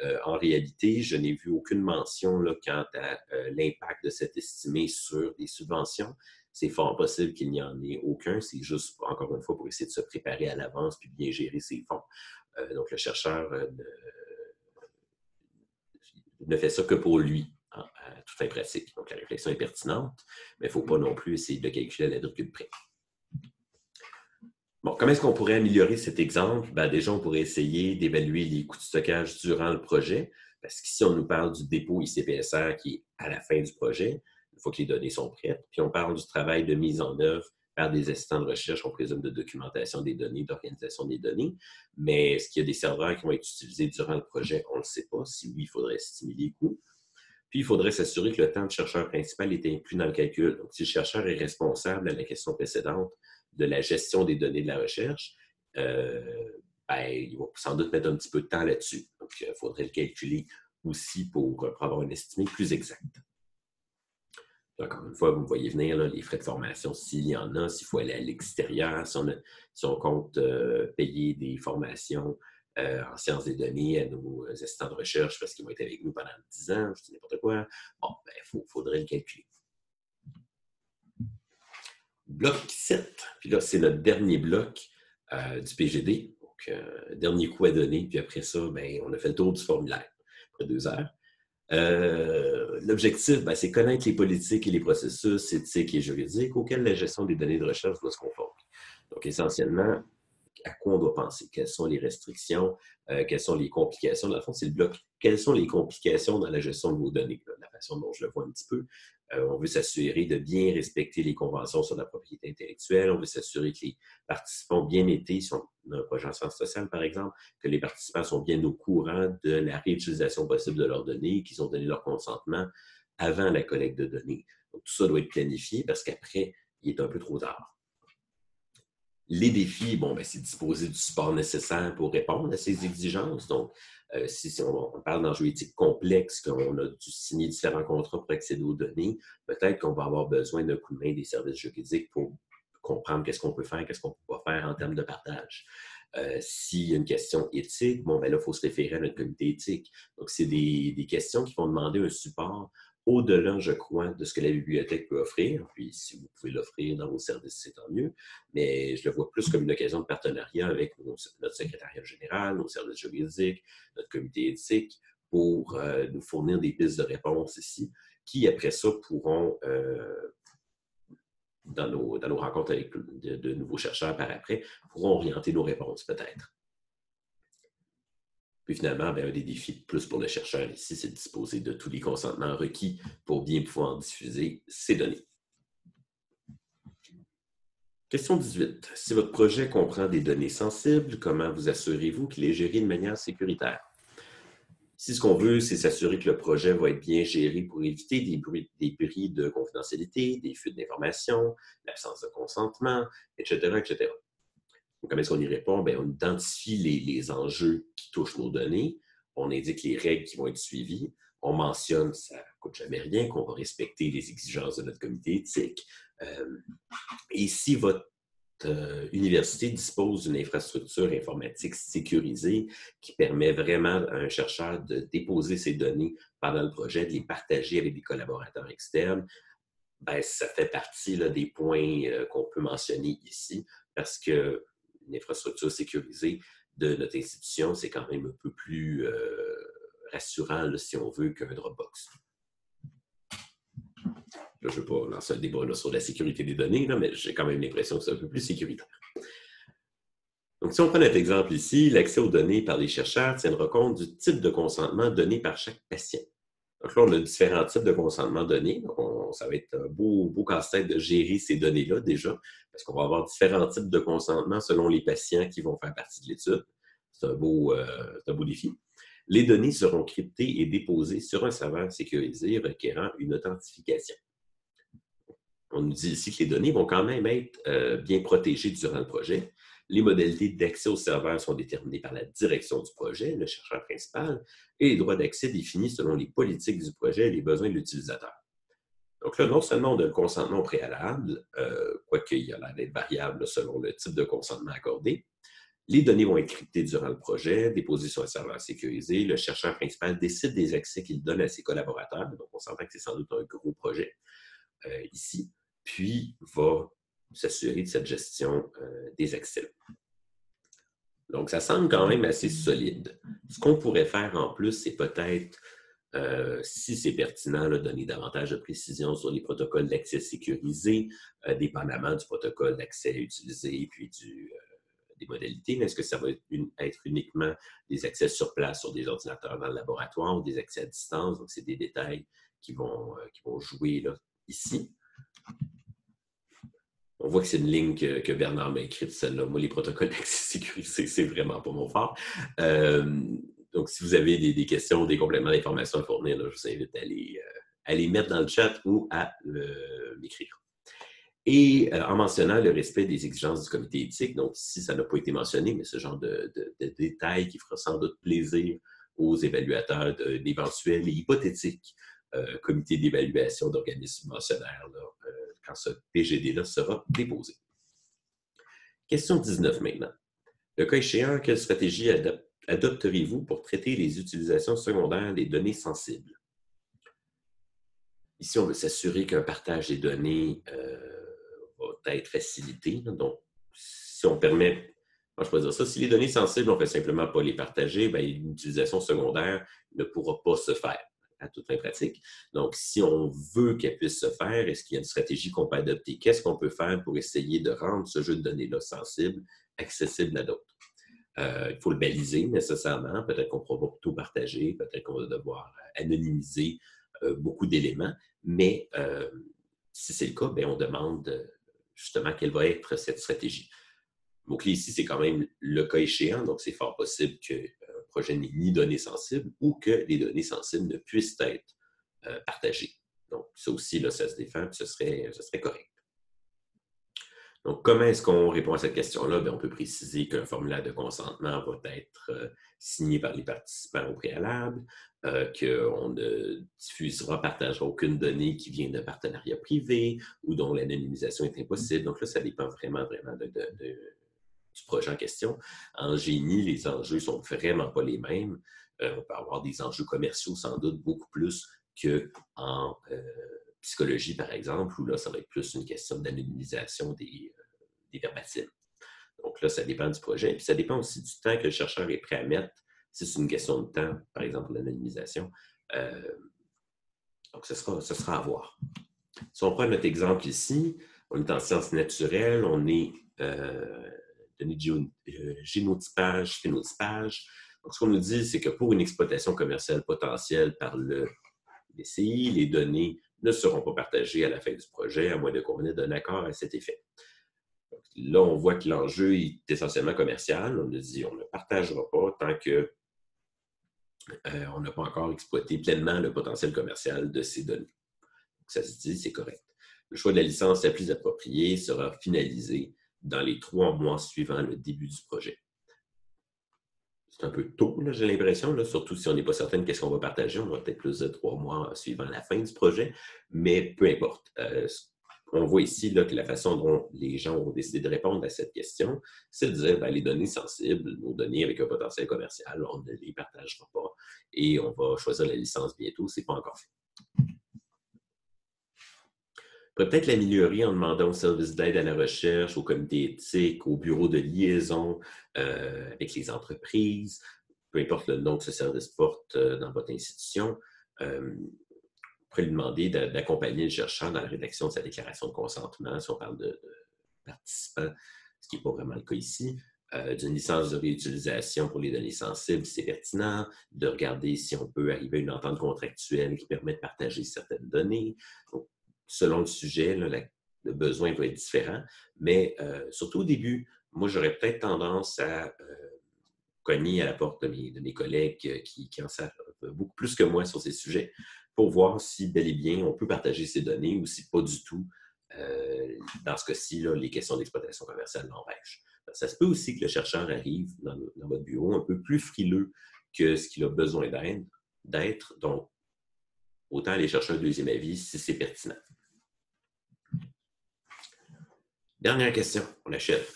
Euh, en réalité, je n'ai vu aucune mention là, quant à euh, l'impact de cette estimée sur les subventions. C'est fort possible qu'il n'y en ait aucun. C'est juste, encore une fois, pour essayer de se préparer à l'avance puis bien gérer ses fonds. Euh, donc, le chercheur euh, ne, ne fait ça que pour lui. À toute fin pratique. Donc, la réflexion est pertinente, mais il ne faut pas non plus essayer de calculer à la virgule près. Bon, comment est-ce qu'on pourrait améliorer cet exemple? Ben, déjà, on pourrait essayer d'évaluer les coûts de stockage durant le projet, parce qu'ici, on nous parle du dépôt I C P S R qui est à la fin du projet, une fois que les données sont prêtes, puis on parle du travail de mise en œuvre par des assistants de recherche, on présume de documentation des données, d'organisation des données, mais est-ce qu'il y a des serveurs qui vont être utilisés durant le projet? On ne le sait pas. Si oui, il faudrait estimer les coûts. Puis, il faudrait s'assurer que le temps de chercheur principal est inclus dans le calcul. Donc, si le chercheur est responsable à la question précédente de la gestion des données de la recherche, euh, ben, il va sans doute mettre un petit peu de temps là-dessus. Donc, il faudrait le calculer aussi pour, pour avoir une estimée plus exacte. Puis, encore une fois, vous me voyez venir là, les frais de formation, s'il y en a, s'il faut aller à l'extérieur, si, si on compte euh, payer des formations Euh, en sciences des données à nos assistants de recherche parce qu'ils vont être avec nous pendant dix ans, je dis n'importe quoi. Bon, ben, il faudrait le calculer. Bloc sept, puis là, c'est notre dernier bloc euh, du P G D. Donc, euh, dernier coup à donner, puis après ça, ben, on a fait le tour du formulaire, après deux heures. Euh, L'objectif, ben, c'est connaître les politiques et les processus éthiques et juridiques auxquels la gestion des données de recherche doit se conformer. Donc, essentiellement, à quoi on doit penser? Quelles sont les restrictions? Euh, quelles sont les complications? Dans le fond, c'est le bloc. Quelles sont les complications dans la gestion de vos données? Là, de la façon dont je le vois un petit peu, euh, on veut s'assurer de bien respecter les conventions sur la propriété intellectuelle. On veut s'assurer que les participants ont bien été, si on a un projet en sciences sociales, par exemple, que les participants sont bien au courant de la réutilisation possible de leurs données, qu'ils ont donné leur consentement avant la collecte de données. Donc, tout ça doit être planifié parce qu'après, il est un peu trop tard. Les défis, bon, ben, c'est disposer du support nécessaire pour répondre à ces exigences. Donc, euh, si, si on, on parle d'un jeu éthique complexe, qu'on a dû signer différents contrats pour accéder aux données, peut-être qu'on va avoir besoin d'un coup de main des services juridiques pour comprendre qu'est-ce qu'on peut faire, qu'est-ce qu'on ne peut pas faire en termes de partage. Euh, S'il y a une question éthique, bon, ben là, il faut se référer à notre comité éthique. Donc, c'est des, des questions qui vont demander un support au-delà, je crois, de ce que la bibliothèque peut offrir. Puis, si vous pouvez l'offrir dans vos services, c'est tant mieux. Mais je le vois plus comme une occasion de partenariat avec nos, notre secrétariat général, nos services juridiques, notre comité éthique, pour euh, nous fournir des pistes de réponse ici, qui, après ça, pourront, euh, dans, nos, dans nos rencontres avec de, de nouveaux chercheurs par après, pourront orienter nos réponses, peut-être. Puis finalement, bien, un des défis de plus pour le chercheur ici, c'est de disposer de tous les consentements requis pour bien pouvoir diffuser ces données. Question dix-huit. Si votre projet comprend des données sensibles, comment vous assurez-vous qu'il est géré de manière sécuritaire? Si ce qu'on veut, c'est s'assurer que le projet va être bien géré pour éviter des bruits, des bruits de confidentialité, des fuites d'informations, l'absence de consentement, et cetera, et cetera. Donc, comment est-ce qu'on y répond? Bien, on identifie les, les enjeux qui touchent nos données, on indique les règles qui vont être suivies, on mentionne, ça ne coûte jamais rien, qu'on va respecter les exigences de notre comité éthique. Euh, et si votre euh, université dispose d'une infrastructure informatique sécurisée qui permet vraiment à un chercheur de déposer ses données pendant le projet, de les partager avec des collaborateurs externes, bien, ça fait partie là, des points euh, qu'on peut mentionner ici parce que une infrastructure sécurisée de notre institution, c'est quand même un peu plus euh, rassurant, là, si on veut, qu'un Dropbox. Là, je ne veux pas lancer un débat là, sur la sécurité des données, là, mais j'ai quand même l'impression que c'est un peu plus sécuritaire. Donc, si on prend notre exemple ici, l'accès aux données par les chercheurs tiendra compte du type de consentement donné par chaque patient. Donc là, on a différents types de consentement donnés. Donc, on, ça va être un beau, beau casse-tête de gérer ces données-là déjà, parce qu'on va avoir différents types de consentement selon les patients qui vont faire partie de l'étude. C'est un, euh, un beau défi. Les données seront cryptées et déposées sur un serveur sécurisé requérant une authentification. On nous dit ici que les données vont quand même être euh, bien protégées durant le projet. Les modalités d'accès au serveur sont déterminées par la direction du projet, le chercheur principal, et les droits d'accès définis selon les politiques du projet et les besoins de l'utilisateur. Donc là, non seulement on a le consentement préalable, euh, quoique il y a l'air d'être variable selon le type de consentement accordé, les données vont être cryptées durant le projet, déposées sur un serveur sécurisé, le chercheur principal décide des accès qu'il donne à ses collaborateurs, donc on s'entend que c'est sans doute un gros projet euh, ici, puis va s'assurer de cette gestion euh, des accès-là. Donc, ça semble quand même assez solide. Ce qu'on pourrait faire en plus, c'est peut-être, euh, si c'est pertinent, là, donner davantage de précision sur les protocoles d'accès sécurisés, euh, dépendamment du protocole d'accès utilisé et puis du, euh, des modalités. Est-ce que ça va être, une, être uniquement des accès sur place sur des ordinateurs dans le laboratoire ou des accès à distance? Donc, c'est des détails qui vont, euh, qui vont jouer là, ici. On voit que c'est une ligne que, que Bernard m'a écrite, celle-là. Moi, les protocoles d'accès sécurisé, c'est vraiment pas mon fort. Euh, donc, si vous avez des, des questions, des compléments d'informations à fournir, là, je vous invite à les, euh, à les mettre dans le chat ou à euh, m'écrire. Et euh, en mentionnant le respect des exigences du comité éthique, donc si ça n'a pas été mentionné, mais ce genre de, de, de détails qui fera sans doute plaisir aux évaluateurs d'éventuels et hypothétiques euh, comités d'évaluation d'organismes mentionnaires, là, euh, quand ce P G D-là sera déposé. Question dix-neuf maintenant. Le cas échéant, quelle stratégie adopterez-vous pour traiter les utilisations secondaires des données sensibles? Ici, on veut s'assurer qu'un partage des données euh, va être facilité. Donc, si on permet, moi je peux dire ça, si les données sensibles, on ne fait simplement pas les partager, bien, une utilisation secondaire ne pourra pas se faire à toute fin pratique. Donc, si on veut qu'elle puisse se faire, est-ce qu'il y a une stratégie qu'on peut adopter? Qu'est-ce qu'on peut faire pour essayer de rendre ce jeu de données-là sensible, accessible à d'autres? Euh, il faut le baliser nécessairement. Peut-être qu'on ne pourra pas tout partager. Peut-être qu'on va devoir anonymiser euh, beaucoup d'éléments. Mais euh, si c'est le cas, bien, on demande justement quelle va être cette stratégie. Mon clé ici, c'est quand même le cas échéant. Donc, c'est fort possible que projet n'est ni données sensibles ou que les données sensibles ne puissent être euh, partagées. Donc, ça aussi, là, ça se défend, puis ce serait, ce serait correct. Donc, comment est-ce qu'on répond à cette question-là? Bien, on peut préciser qu'un formulaire de consentement va être euh, signé par les participants au préalable, euh, qu'on ne diffusera, partagera aucune donnée qui vient d'un partenariat privé ou dont l'anonymisation est impossible. Donc là, ça dépend vraiment, vraiment de... de, de du projet en question. En génie, les enjeux ne sont vraiment pas les mêmes. Euh, on peut avoir des enjeux commerciaux, sans doute, beaucoup plus qu'en euh, psychologie, par exemple, où là, ça va être plus une question d'anonymisation des, euh, des verbatims. Donc là, ça dépend du projet. Puis ça dépend aussi du temps que le chercheur est prêt à mettre. Si c'est une question de temps, par exemple, l'anonymisation. Euh, donc, ce sera, ce sera à voir. Si on prend notre exemple ici, on est en sciences naturelles, on est... Euh, données de génotypage, phénotypage. Donc, ce qu'on nous dit, c'est que pour une exploitation commerciale potentielle par le D C I, les données ne seront pas partagées à la fin du projet, à moins de convenir d'un accord à cet effet. Donc, là, on voit que l'enjeu est essentiellement commercial. On nous dit qu'on ne partagera pas tant que euh, on n'a pas encore exploité pleinement le potentiel commercial de ces données. Donc, ça se dit, c'est correct. Le choix de la licence la plus appropriée sera finalisé dans les trois mois suivant le début du projet. C'est un peu tôt, j'ai l'impression, surtout si on n'est pas certain de qu'est-ce qu'on va partager. On va peut-être plus de trois mois suivant la fin du projet, mais peu importe. Euh, on voit ici là, que la façon dont les gens ont décidé de répondre à cette question, c'est de dire bien, les données sensibles, nos données avec un potentiel commercial, on ne les partagera pas et on va choisir la licence bientôt, ce n'est pas encore fait. pourrait peut-être l'améliorer en demandant au service d'aide à la recherche, au comité éthique, au bureau de liaison euh, avec les entreprises, peu importe le nom que ce service porte euh, dans votre institution. Euh, On pourrait lui demander d'accompagner le chercheur dans la rédaction de sa déclaration de consentement, si on parle de participants, ce qui n'est pas vraiment le cas ici, euh, d'une licence de réutilisation pour les données sensibles, si c'est pertinent, de regarder si on peut arriver à une entente contractuelle qui permet de partager certaines données. Donc, selon le sujet, là, la, le besoin va être différent, mais euh, surtout au début, moi, j'aurais peut-être tendance à euh, cogner à la porte de mes, de mes collègues qui, qui en savent beaucoup plus que moi sur ces sujets, pour voir si bel et bien on peut partager ces données ou si pas du tout, euh, dans ce cas-ci, les questions d'exploitation commerciale l'empêchent. Ça se peut aussi que le chercheur arrive dans, le, dans votre bureau un peu plus frileux que ce qu'il a besoin d'être. Donc, autant aller chercher un deuxième avis si c'est pertinent. Dernière question, on achève.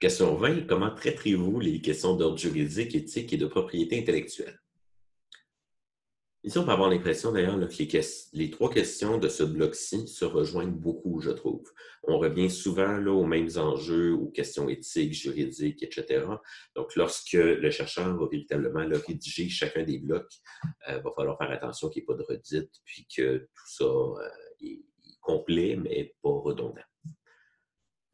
Question vingt, comment traiterez-vous les questions d'ordre juridique, éthique et de propriété intellectuelle? Ici, on peut avoir l'impression d'ailleurs que les, les trois questions de ce bloc-ci se rejoignent beaucoup, je trouve. On revient souvent là, aux mêmes enjeux, aux questions éthiques, juridiques, et cetera. Donc, lorsque le chercheur va véritablement là, rédiger chacun des blocs, il euh, va falloir faire attention qu'il n'y ait pas de redite, puis que tout ça euh, est complet, mais pas redondant.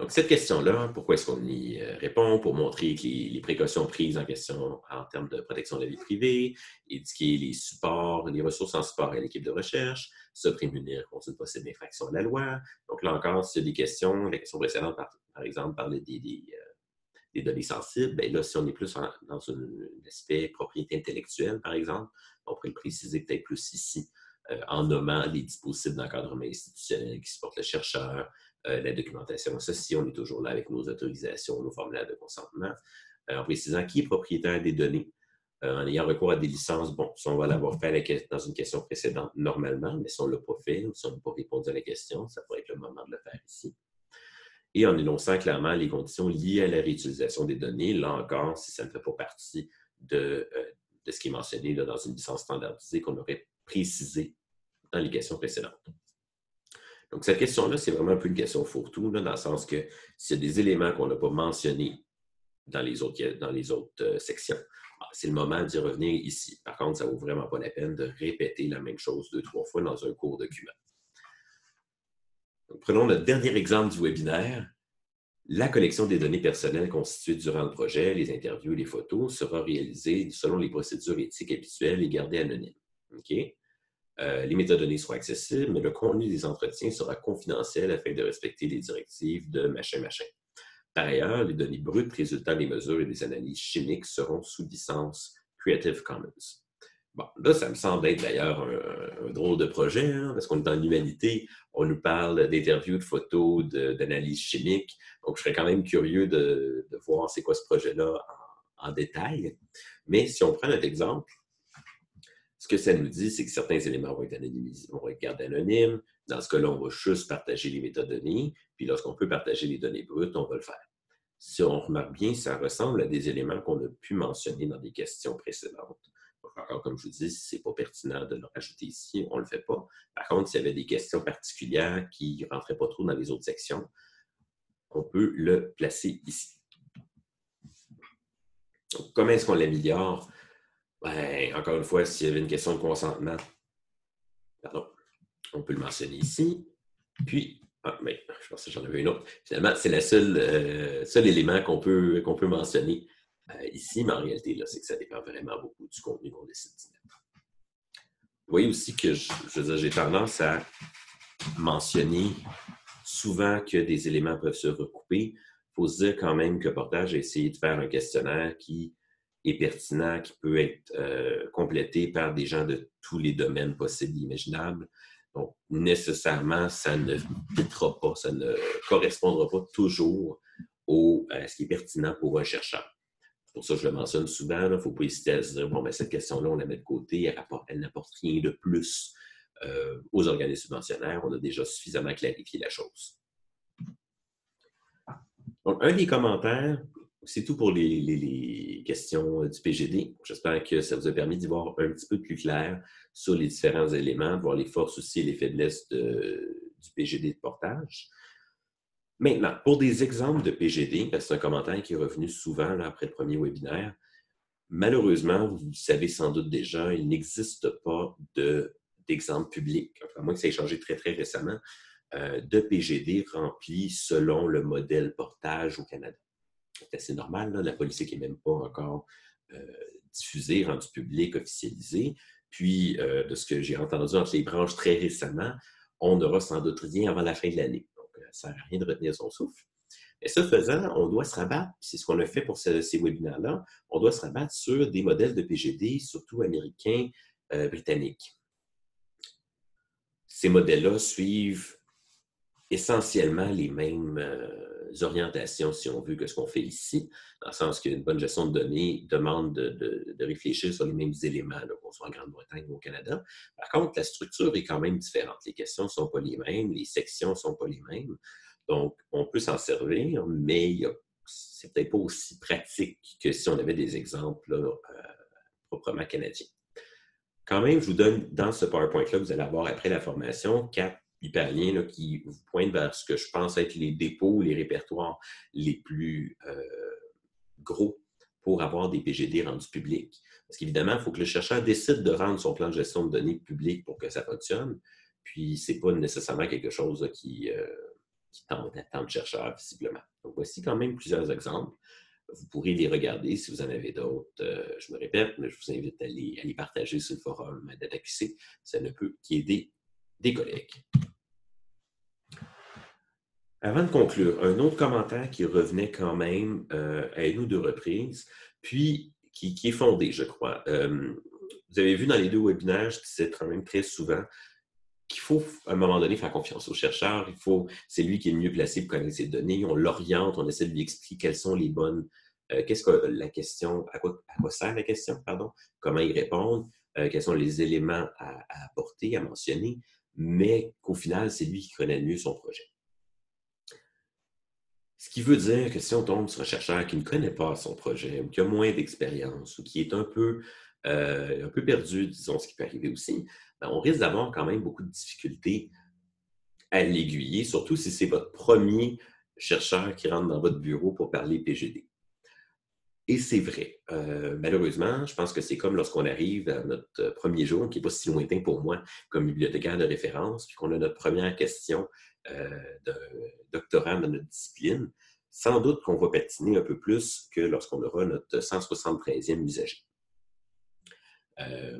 Donc, cette question-là, pourquoi est-ce qu'on y répond? Pour montrer que les, les précautions prises en question en termes de protection de la vie privée, éduquer les supports, les ressources en support à l'équipe de recherche, se prémunir contre une possible infraction à la loi. Donc là encore, s'il y a des questions, la question précédente, par, par exemple, parlait des, des, euh, des données sensibles, bien là, si on est plus en, dans un aspect propriété intellectuelle, par exemple, on pourrait le préciser peut-être plus ici, euh, en nommant les dispositifs d'encadrement institutionnel qui supportent le chercheur, Euh, la documentation, ça, si on est toujours là avec nos autorisations, nos formulaires de consentement, euh, en précisant qui est propriétaire des données, euh, en ayant recours à des licences. Bon, si on va l'avoir fait à la, dans une question précédente normalement, mais si on ne l'a pas fait ou si on n'a pas répondu à la question, ça pourrait être le moment de le faire ici. Et en énonçant clairement les conditions liées à la réutilisation des données, là encore, si ça ne fait pas partie de, euh, de ce qui est mentionné là, dans une licence standardisée qu'on aurait précisé dans les questions précédentes. Donc, cette question-là, c'est vraiment un peu une question fourre-tout, dans le sens que s'il y a des éléments qu'on n'a pas mentionnés dans les autres, dans les autres euh, sections, c'est le moment d'y revenir ici. Par contre, ça ne vaut vraiment pas la peine de répéter la même chose deux, trois fois dans un court document. Donc, prenons notre dernier exemple du webinaire. La collection des données personnelles constituées durant le projet, les interviews, les photos, sera réalisée selon les procédures éthiques habituelles et gardée anonyme. OK? Euh, les métadonnées seront accessibles, mais le contenu des entretiens sera confidentiel afin de respecter les directives de machin, machin. Par ailleurs, les données brutes résultant des mesures et des analyses chimiques seront sous licence Creative Commons. Bon, là, ça me semble être d'ailleurs un, un drôle de projet, hein, parce qu'on est dans l'humanité, on nous parle d'interviews, de photos, d'analyses chimiques, donc je serais quand même curieux de, de voir c'est quoi ce projet-là en, en détail. Mais si on prend notre exemple, ce que ça nous dit, c'est que certains éléments vont être anonymisés, vont être gardés anonymes. Dans ce cas-là, on va juste partager les métadonnées. Puis lorsqu'on peut partager les données brutes, on va le faire. Si on remarque bien, ça ressemble à des éléments qu'on a pu mentionner dans des questions précédentes. Donc, encore comme je vous dis, si ce n'est pas pertinent de le rajouter ici, on ne le fait pas. Par contre, s'il y avait des questions particulières qui ne rentraient pas trop dans les autres sections, on peut le placer ici. Donc, comment est-ce qu'on l'améliore? Ben, encore une fois, s'il y avait une question de consentement, pardon, on peut le mentionner ici. Puis, ah, ben, je pensais que j'en avais une autre. Finalement, c'est le seul, euh, seul élément qu'on peut, qu'on peut mentionner euh, ici, mais en réalité, là, c'est que ça dépend vraiment beaucoup du contenu qu'on décide d'y mettre. Vous voyez aussi que je, je veux dire, j'ai tendance à mentionner souvent que des éléments peuvent se recouper. Il faut se dire quand même que Portage a essayé de faire un questionnaire qui est pertinent, qui peut être euh, complété par des gens de tous les domaines possibles et imaginables. Donc, nécessairement, ça ne fitera pas, ça ne correspondra pas toujours au, à ce qui est pertinent pour un chercheur. Pour ça, je le mentionne souvent, il ne faut pas hésiter à se dire, bon, ben, cette question-là, on la met de côté, elle, elle n'apporte rien de plus euh, aux organismes subventionnaires, on a déjà suffisamment clarifié la chose. Donc, un des commentaires... C'est tout pour les, les, les questions du P G D. J'espère que ça vous a permis d'y voir un petit peu plus clair sur les différents éléments, voir les forces aussi et les faiblesses de, du P G D de Portage. Maintenant, pour des exemples de P G D, parce que c'est un commentaire qui est revenu souvent là, après le premier webinaire, malheureusement, vous le savez sans doute déjà, il n'existe pas de, d'exemple public, à moins que ça ait changé très, très récemment, euh, de P G D rempli selon le modèle Portage au Canada. C'est assez normal, là, la politique n'est même pas encore euh, diffusée, rendue publique, officialisée. Puis, euh, de ce que j'ai entendu entre les branches très récemment, on n'aura sans doute rien avant la fin de l'année. Donc, euh, ça ne sert à rien de retenir son souffle. Et ce faisant, on doit se rabattre, c'est ce qu'on a fait pour ce, ces webinaires-là, on doit se rabattre sur des modèles de P G D, surtout américains, euh, britanniques. Ces modèles-là suivent essentiellement les mêmes euh, orientations, si on veut, que ce qu'on fait ici, dans le sens qu'une bonne gestion de données demande de, de, de réfléchir sur les mêmes éléments, qu'on soit en Grande-Bretagne ou au Canada. Par contre, la structure est quand même différente. Les questions ne sont pas les mêmes, les sections ne sont pas les mêmes. Donc, on peut s'en servir, mais c'est peut-être pas aussi pratique que si on avait des exemples là, euh, proprement canadiens. Quand même, je vous donne dans ce PowerPoint-là, vous allez avoir après la formation quatre hyperliens là, qui vous pointent vers ce que je pense être les dépôts, les répertoires les plus euh, gros pour avoir des P G D rendus publics. Parce qu'évidemment, il faut que le chercheur décide de rendre son plan de gestion de données public pour que ça fonctionne. Puis, ce n'est pas nécessairement quelque chose là, qui... Euh, qui tendent à tant de chercheurs, visiblement. Donc, voici quand même plusieurs exemples. Vous pourrez les regarder si vous en avez d'autres. Euh, je me répète, mais je vous invite à les, à les partager sur le forum DataQC. Ça ne peut qu'aider des collègues. Avant de conclure, un autre commentaire qui revenait quand même euh, à une ou deux reprises, puis qui, qui est fondé, je crois. Euh, vous avez vu dans les deux webinaires, je disais quand même très souvent, qu'il faut, à un moment donné, faire confiance au chercheur. Il faut, c'est lui qui est le mieux placé pour connaître ses données. On l'oriente, on essaie de lui expliquer quelles sont les bonnes... Euh, qu'est-ce que la question... À quoi, à quoi sert la question, pardon? Comment y répondre? Euh, quels sont les éléments à, à apporter, à mentionner? Mais qu'au final, c'est lui qui connaît le mieux son projet. Ce qui veut dire que si on tombe sur un chercheur qui ne connaît pas son projet, ou qui a moins d'expérience, ou qui est un peu... Euh, un peu perdu, disons, ce qui peut arriver aussi, ben, on risque d'avoir quand même beaucoup de difficultés à l'aiguiller, surtout si c'est votre premier chercheur qui rentre dans votre bureau pour parler P G D. Et c'est vrai. Euh, malheureusement, je pense que c'est comme lorsqu'on arrive à notre premier jour, qui n'est pas si lointain pour moi comme bibliothécaire de référence, puis qu'on a notre première question euh, d'un doctorant dans notre discipline, sans doute qu'on va patiner un peu plus que lorsqu'on aura notre cent soixante-treizième usager. Euh,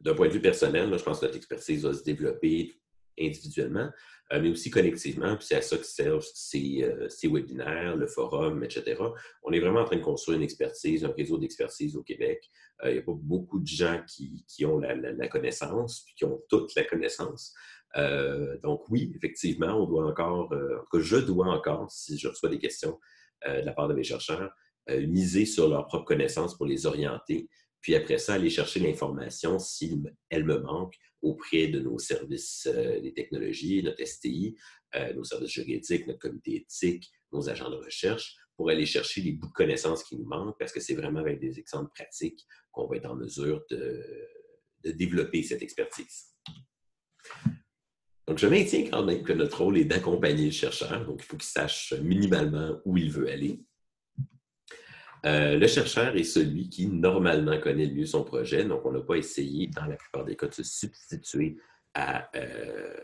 d'un point de vue personnel, là, je pense que notre expertise va se développer individuellement, euh, mais aussi collectivement, puis c'est à ça que servent ces, euh, ces webinaires, le forum, et cetera. On est vraiment en train de construire une expertise, un réseau d'expertise au Québec. Euh, il n'y a pas beaucoup de gens qui, qui ont la, la, la connaissance, puis qui ont toute la connaissance. Euh, donc oui, effectivement, on doit encore, euh, en tout cas, je dois encore, si je reçois des questions euh, de la part de mes chercheurs, euh, miser sur leur propre connaissance pour les orienter. Puis après ça, aller chercher l'information, si elle me manque, auprès de nos services euh, des technologies, notre S T I, euh, nos services juridiques, notre comité éthique, nos agents de recherche, pour aller chercher les bouts de connaissances qui nous manquent, parce que c'est vraiment avec des exemples pratiques qu'on va être en mesure de, de développer cette expertise. Donc, je maintiens quand même que notre rôle est d'accompagner le chercheur, donc il faut qu'il sache minimalement où il veut aller. Euh, le chercheur est celui qui, normalement, connaît le mieux son projet. Donc, on n'a pas essayé, dans la plupart des cas, de se substituer à, euh,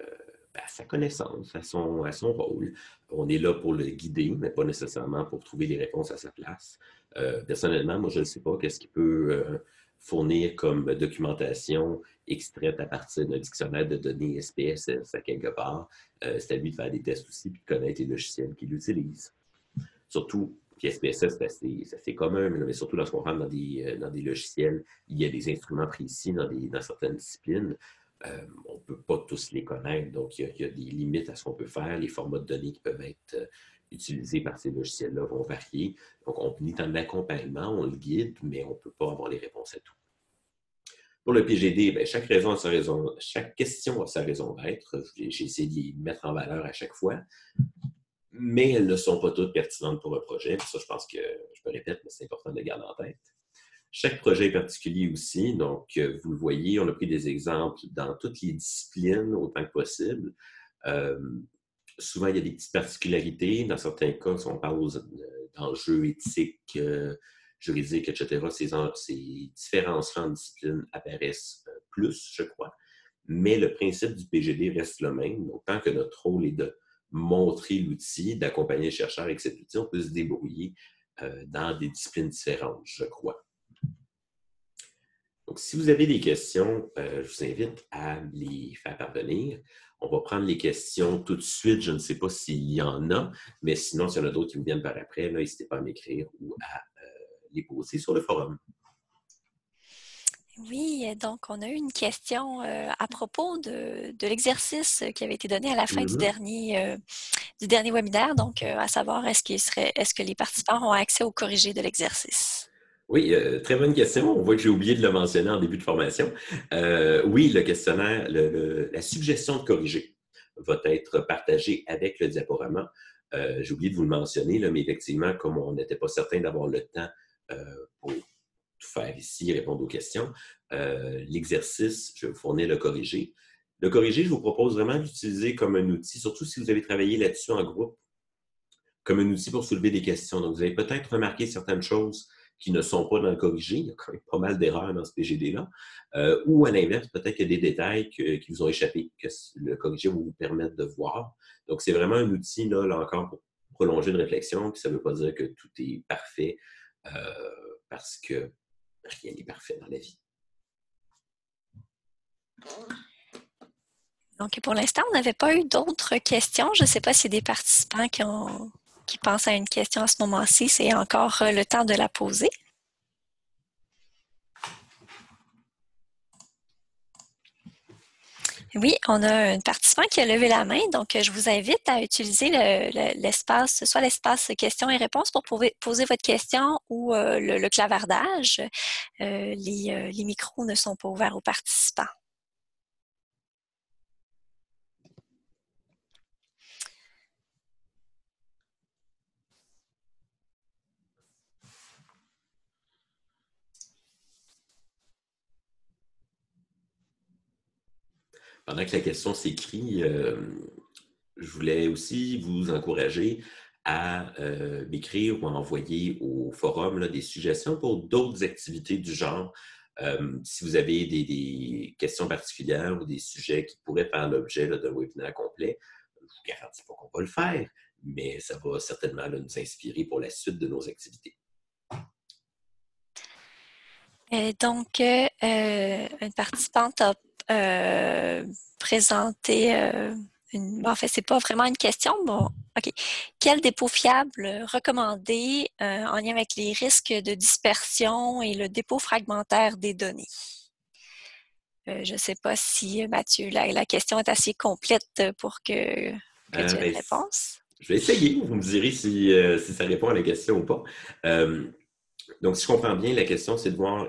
à sa connaissance, à son, à son rôle. On est là pour le guider, mais pas nécessairement pour trouver les réponses à sa place. Euh, personnellement, moi, je ne sais pas qu'est-ce qu'il peut euh, fournir comme documentation extraite à partir d'un dictionnaire de données S P S S à quelque part. Euh, c'est à lui de faire des tests aussi, puis de connaître les logiciels qu'il utilise. Surtout... Puis S P S S, c'est assez commun, mais surtout lorsqu'on rentre dans des, dans des logiciels, il y a des instruments précis dans, des, dans certaines disciplines. Euh, on ne peut pas tous les connaître, donc il y a, il y a des limites à ce qu'on peut faire. Les formats de données qui peuvent être utilisés par ces logiciels-là vont varier. Donc, on est en accompagnement, on le guide, mais on ne peut pas avoir les réponses à tout. Pour le P G D, bien, chaque, raison a sa raison, chaque question a sa raison d'être. J'ai essayé de les mettre en valeur à chaque fois. Mais elles ne sont pas toutes pertinentes pour un projet. Puis ça, je pense que, je me répète, mais c'est important de le garder en tête. Chaque projet est particulier aussi. Donc, vous le voyez, on a pris des exemples dans toutes les disciplines autant que possible. Euh, souvent, il y a des petites particularités. Dans certains cas, si on parle d'enjeux éthiques, euh, juridiques, et cetera, ces, en, ces différences en discipline apparaissent euh, plus, je crois. Mais le principe du P G D reste le même. Donc, tant que notre rôle est de montrer l'outil, d'accompagner le chercheur avec cet outil, on peut se débrouiller euh, dans des disciplines différentes, je crois. Donc, si vous avez des questions, euh, je vous invite à les faire parvenir. On va prendre les questions tout de suite. Je ne sais pas s'il y en a, mais sinon, s'il y en a d'autres qui vous viennent par après, n'hésitez pas à m'écrire ou à euh, les poser sur le forum. Oui, donc on a eu une question euh, à propos de, de l'exercice qui avait été donné à la fin mm-hmm. du dernier euh, du dernier webinaire, donc euh, à savoir est-ce qu'il serait est-ce que les participants ont accès au corrigé de l'exercice? Oui, euh, très bonne question. On voit que j'ai oublié de le mentionner en début de formation. Euh, oui, le questionnaire, le, le, la suggestion de corriger va être partagée avec le diaporama. Euh, j'ai oublié de vous le mentionner, là, mais effectivement, comme on n'était pas certain d'avoir le temps euh, pour tout faire ici, répondre aux questions. Euh, L'exercice, je vais vous fournir le corrigé. Le corrigé, je vous propose vraiment d'utiliser comme un outil, surtout si vous avez travaillé là-dessus en groupe, comme un outil pour soulever des questions. Donc, vous avez peut-être remarqué certaines choses qui ne sont pas dans le corrigé. Il y a quand même pas mal d'erreurs dans ce P G D-là. Euh, ou à l'inverse, peut-être qu'il y a des détails que, qui vous ont échappé, que le corrigé va vous permettre de voir. Donc, c'est vraiment un outil, là, là encore, pour prolonger une réflexion. Puis ça ne veut pas dire que tout est parfait euh, parce que rien n'est parfait dans la vie. Donc, pour l'instant, on n'avait pas eu d'autres questions. Je ne sais pas s'il y a des participants qui, ont, qui pensent à une question à ce moment-ci. C'est encore le temps de la poser. Oui, on a un participant qui a levé la main, donc je vous invite à utiliser l'espace, le, le, soit l'espace questions et réponses pour poser, poser votre question ou euh, le, le clavardage. Euh, les, euh, les micros ne sont pas ouverts aux participants. Pendant que la question s'écrit, euh, je voulais aussi vous encourager à euh, m'écrire ou à envoyer au forum là, des suggestions pour d'autres activités du genre. Euh, si vous avez des, des questions particulières ou des sujets qui pourraient faire l'objet d'un webinaire complet, je ne vous garantis pas qu'on va le faire, mais ça va certainement là, nous inspirer pour la suite de nos activités. Et donc, euh, une participante a Euh, présenter euh, une... Bon, en fait, c'est pas vraiment une question. Bon, OK. Quel dépôt fiable recommander euh, en lien avec les risques de dispersion et le dépôt fragmentaire des données? Euh, je ne sais pas si, Mathieu, la, la question est assez complète pour que, que ah, tu aies une réponse. Je vais essayer. Vous me direz si, euh, si ça répond à la question ou pas. Euh... Donc, si je comprends bien, la question, c'est de voir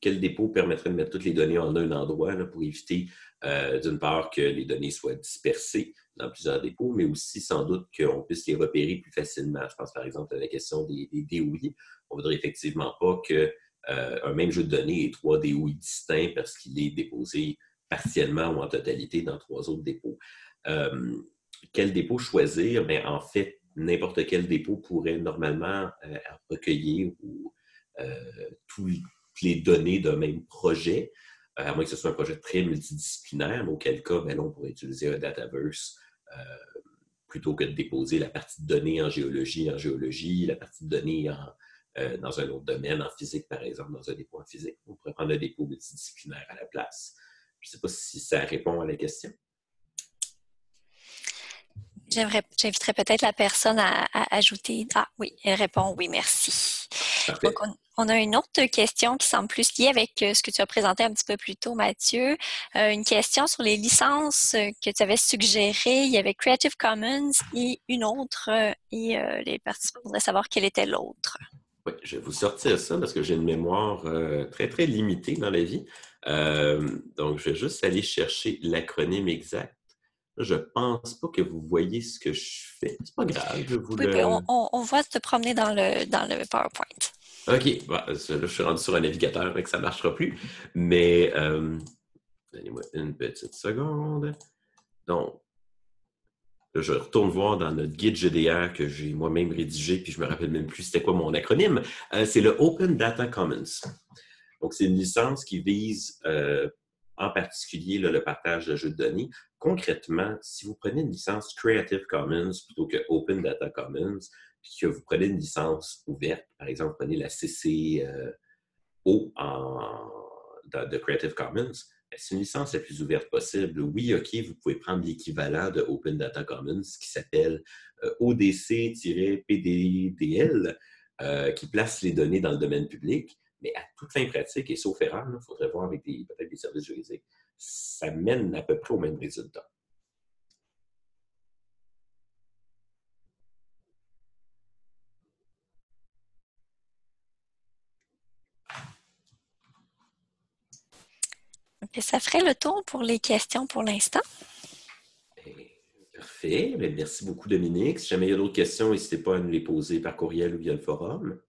quel dépôt permettrait de mettre toutes les données en un endroit là, pour éviter, euh, d'une part, que les données soient dispersées dans plusieurs dépôts, mais aussi, sans doute, qu'on puisse les repérer plus facilement. Je pense, par exemple, à la question des, des D O I. On ne voudrait effectivement pas qu'un euh, même jeu de données ait trois D O I distincts parce qu'il est déposé partiellement ou en totalité dans trois autres dépôts. Euh, quel dépôt choisir? Bien, en fait, n'importe quel dépôt pourrait normalement euh, recueillir ou Euh, toutes les données d'un même projet, euh, à moins que ce soit un projet très multidisciplinaire, mais auquel cas, ben, on pourrait utiliser un Dataverse euh, plutôt que de déposer la partie de données en géologie, en géologie, la partie de données en, euh, dans un autre domaine, en physique, par exemple, dans un dépôt en physique. On pourrait prendre un dépôt multidisciplinaire à la place. Je ne sais pas si ça répond à la question. J'inviterais peut-être la personne à, à ajouter. Ah oui, elle répond oui, merci. Parfait. Donc, on, on a une autre question qui semble plus liée avec ce que tu as présenté un petit peu plus tôt, Mathieu. Euh, une question sur les licences que tu avais suggérées. Il y avait Creative Commons et une autre, et euh, les participants voudraient savoir quelle était l'autre. Oui, je vais vous sortir ça parce que j'ai une mémoire euh, très, très limitée dans la vie. Euh, donc, je vais juste aller chercher l'acronyme exact. Je ne pense pas que vous voyez ce que je fais. C'est pas grave. Je vous oui, le... on, on, on va se promener dans le, dans le PowerPoint. OK. Bon, là, je suis rendu sur un navigateur, donc ça ne marchera plus. Mais, euh, donnez-moi une petite seconde. Donc, je retourne voir dans notre guide G D R que j'ai moi-même rédigé, puis je ne me rappelle même plus c'était quoi mon acronyme, euh, c'est le Open Data Commons. Donc, c'est une licence qui vise euh, en particulier là, le partage de jeux de données. Concrètement, si vous prenez une licence Creative Commons plutôt que Open Data Commons, puis que vous prenez une licence ouverte, par exemple, prenez la C C O en, de Creative Commons, c'est une licence la plus ouverte possible. Oui, OK, vous pouvez prendre l'équivalent de Open Data Commons qui s'appelle O D C P D D L, euh, qui place les données dans le domaine public, mais à toute fin pratique, et sauf erreur, il faudrait voir avec peut-être des services juridiques, ça mène à peu près au même résultat. Et ça ferait le tour pour les questions pour l'instant. Parfait. Bien, merci beaucoup, Dominique. Si jamais il y a d'autres questions, n'hésitez pas à nous les poser par courriel ou via le forum.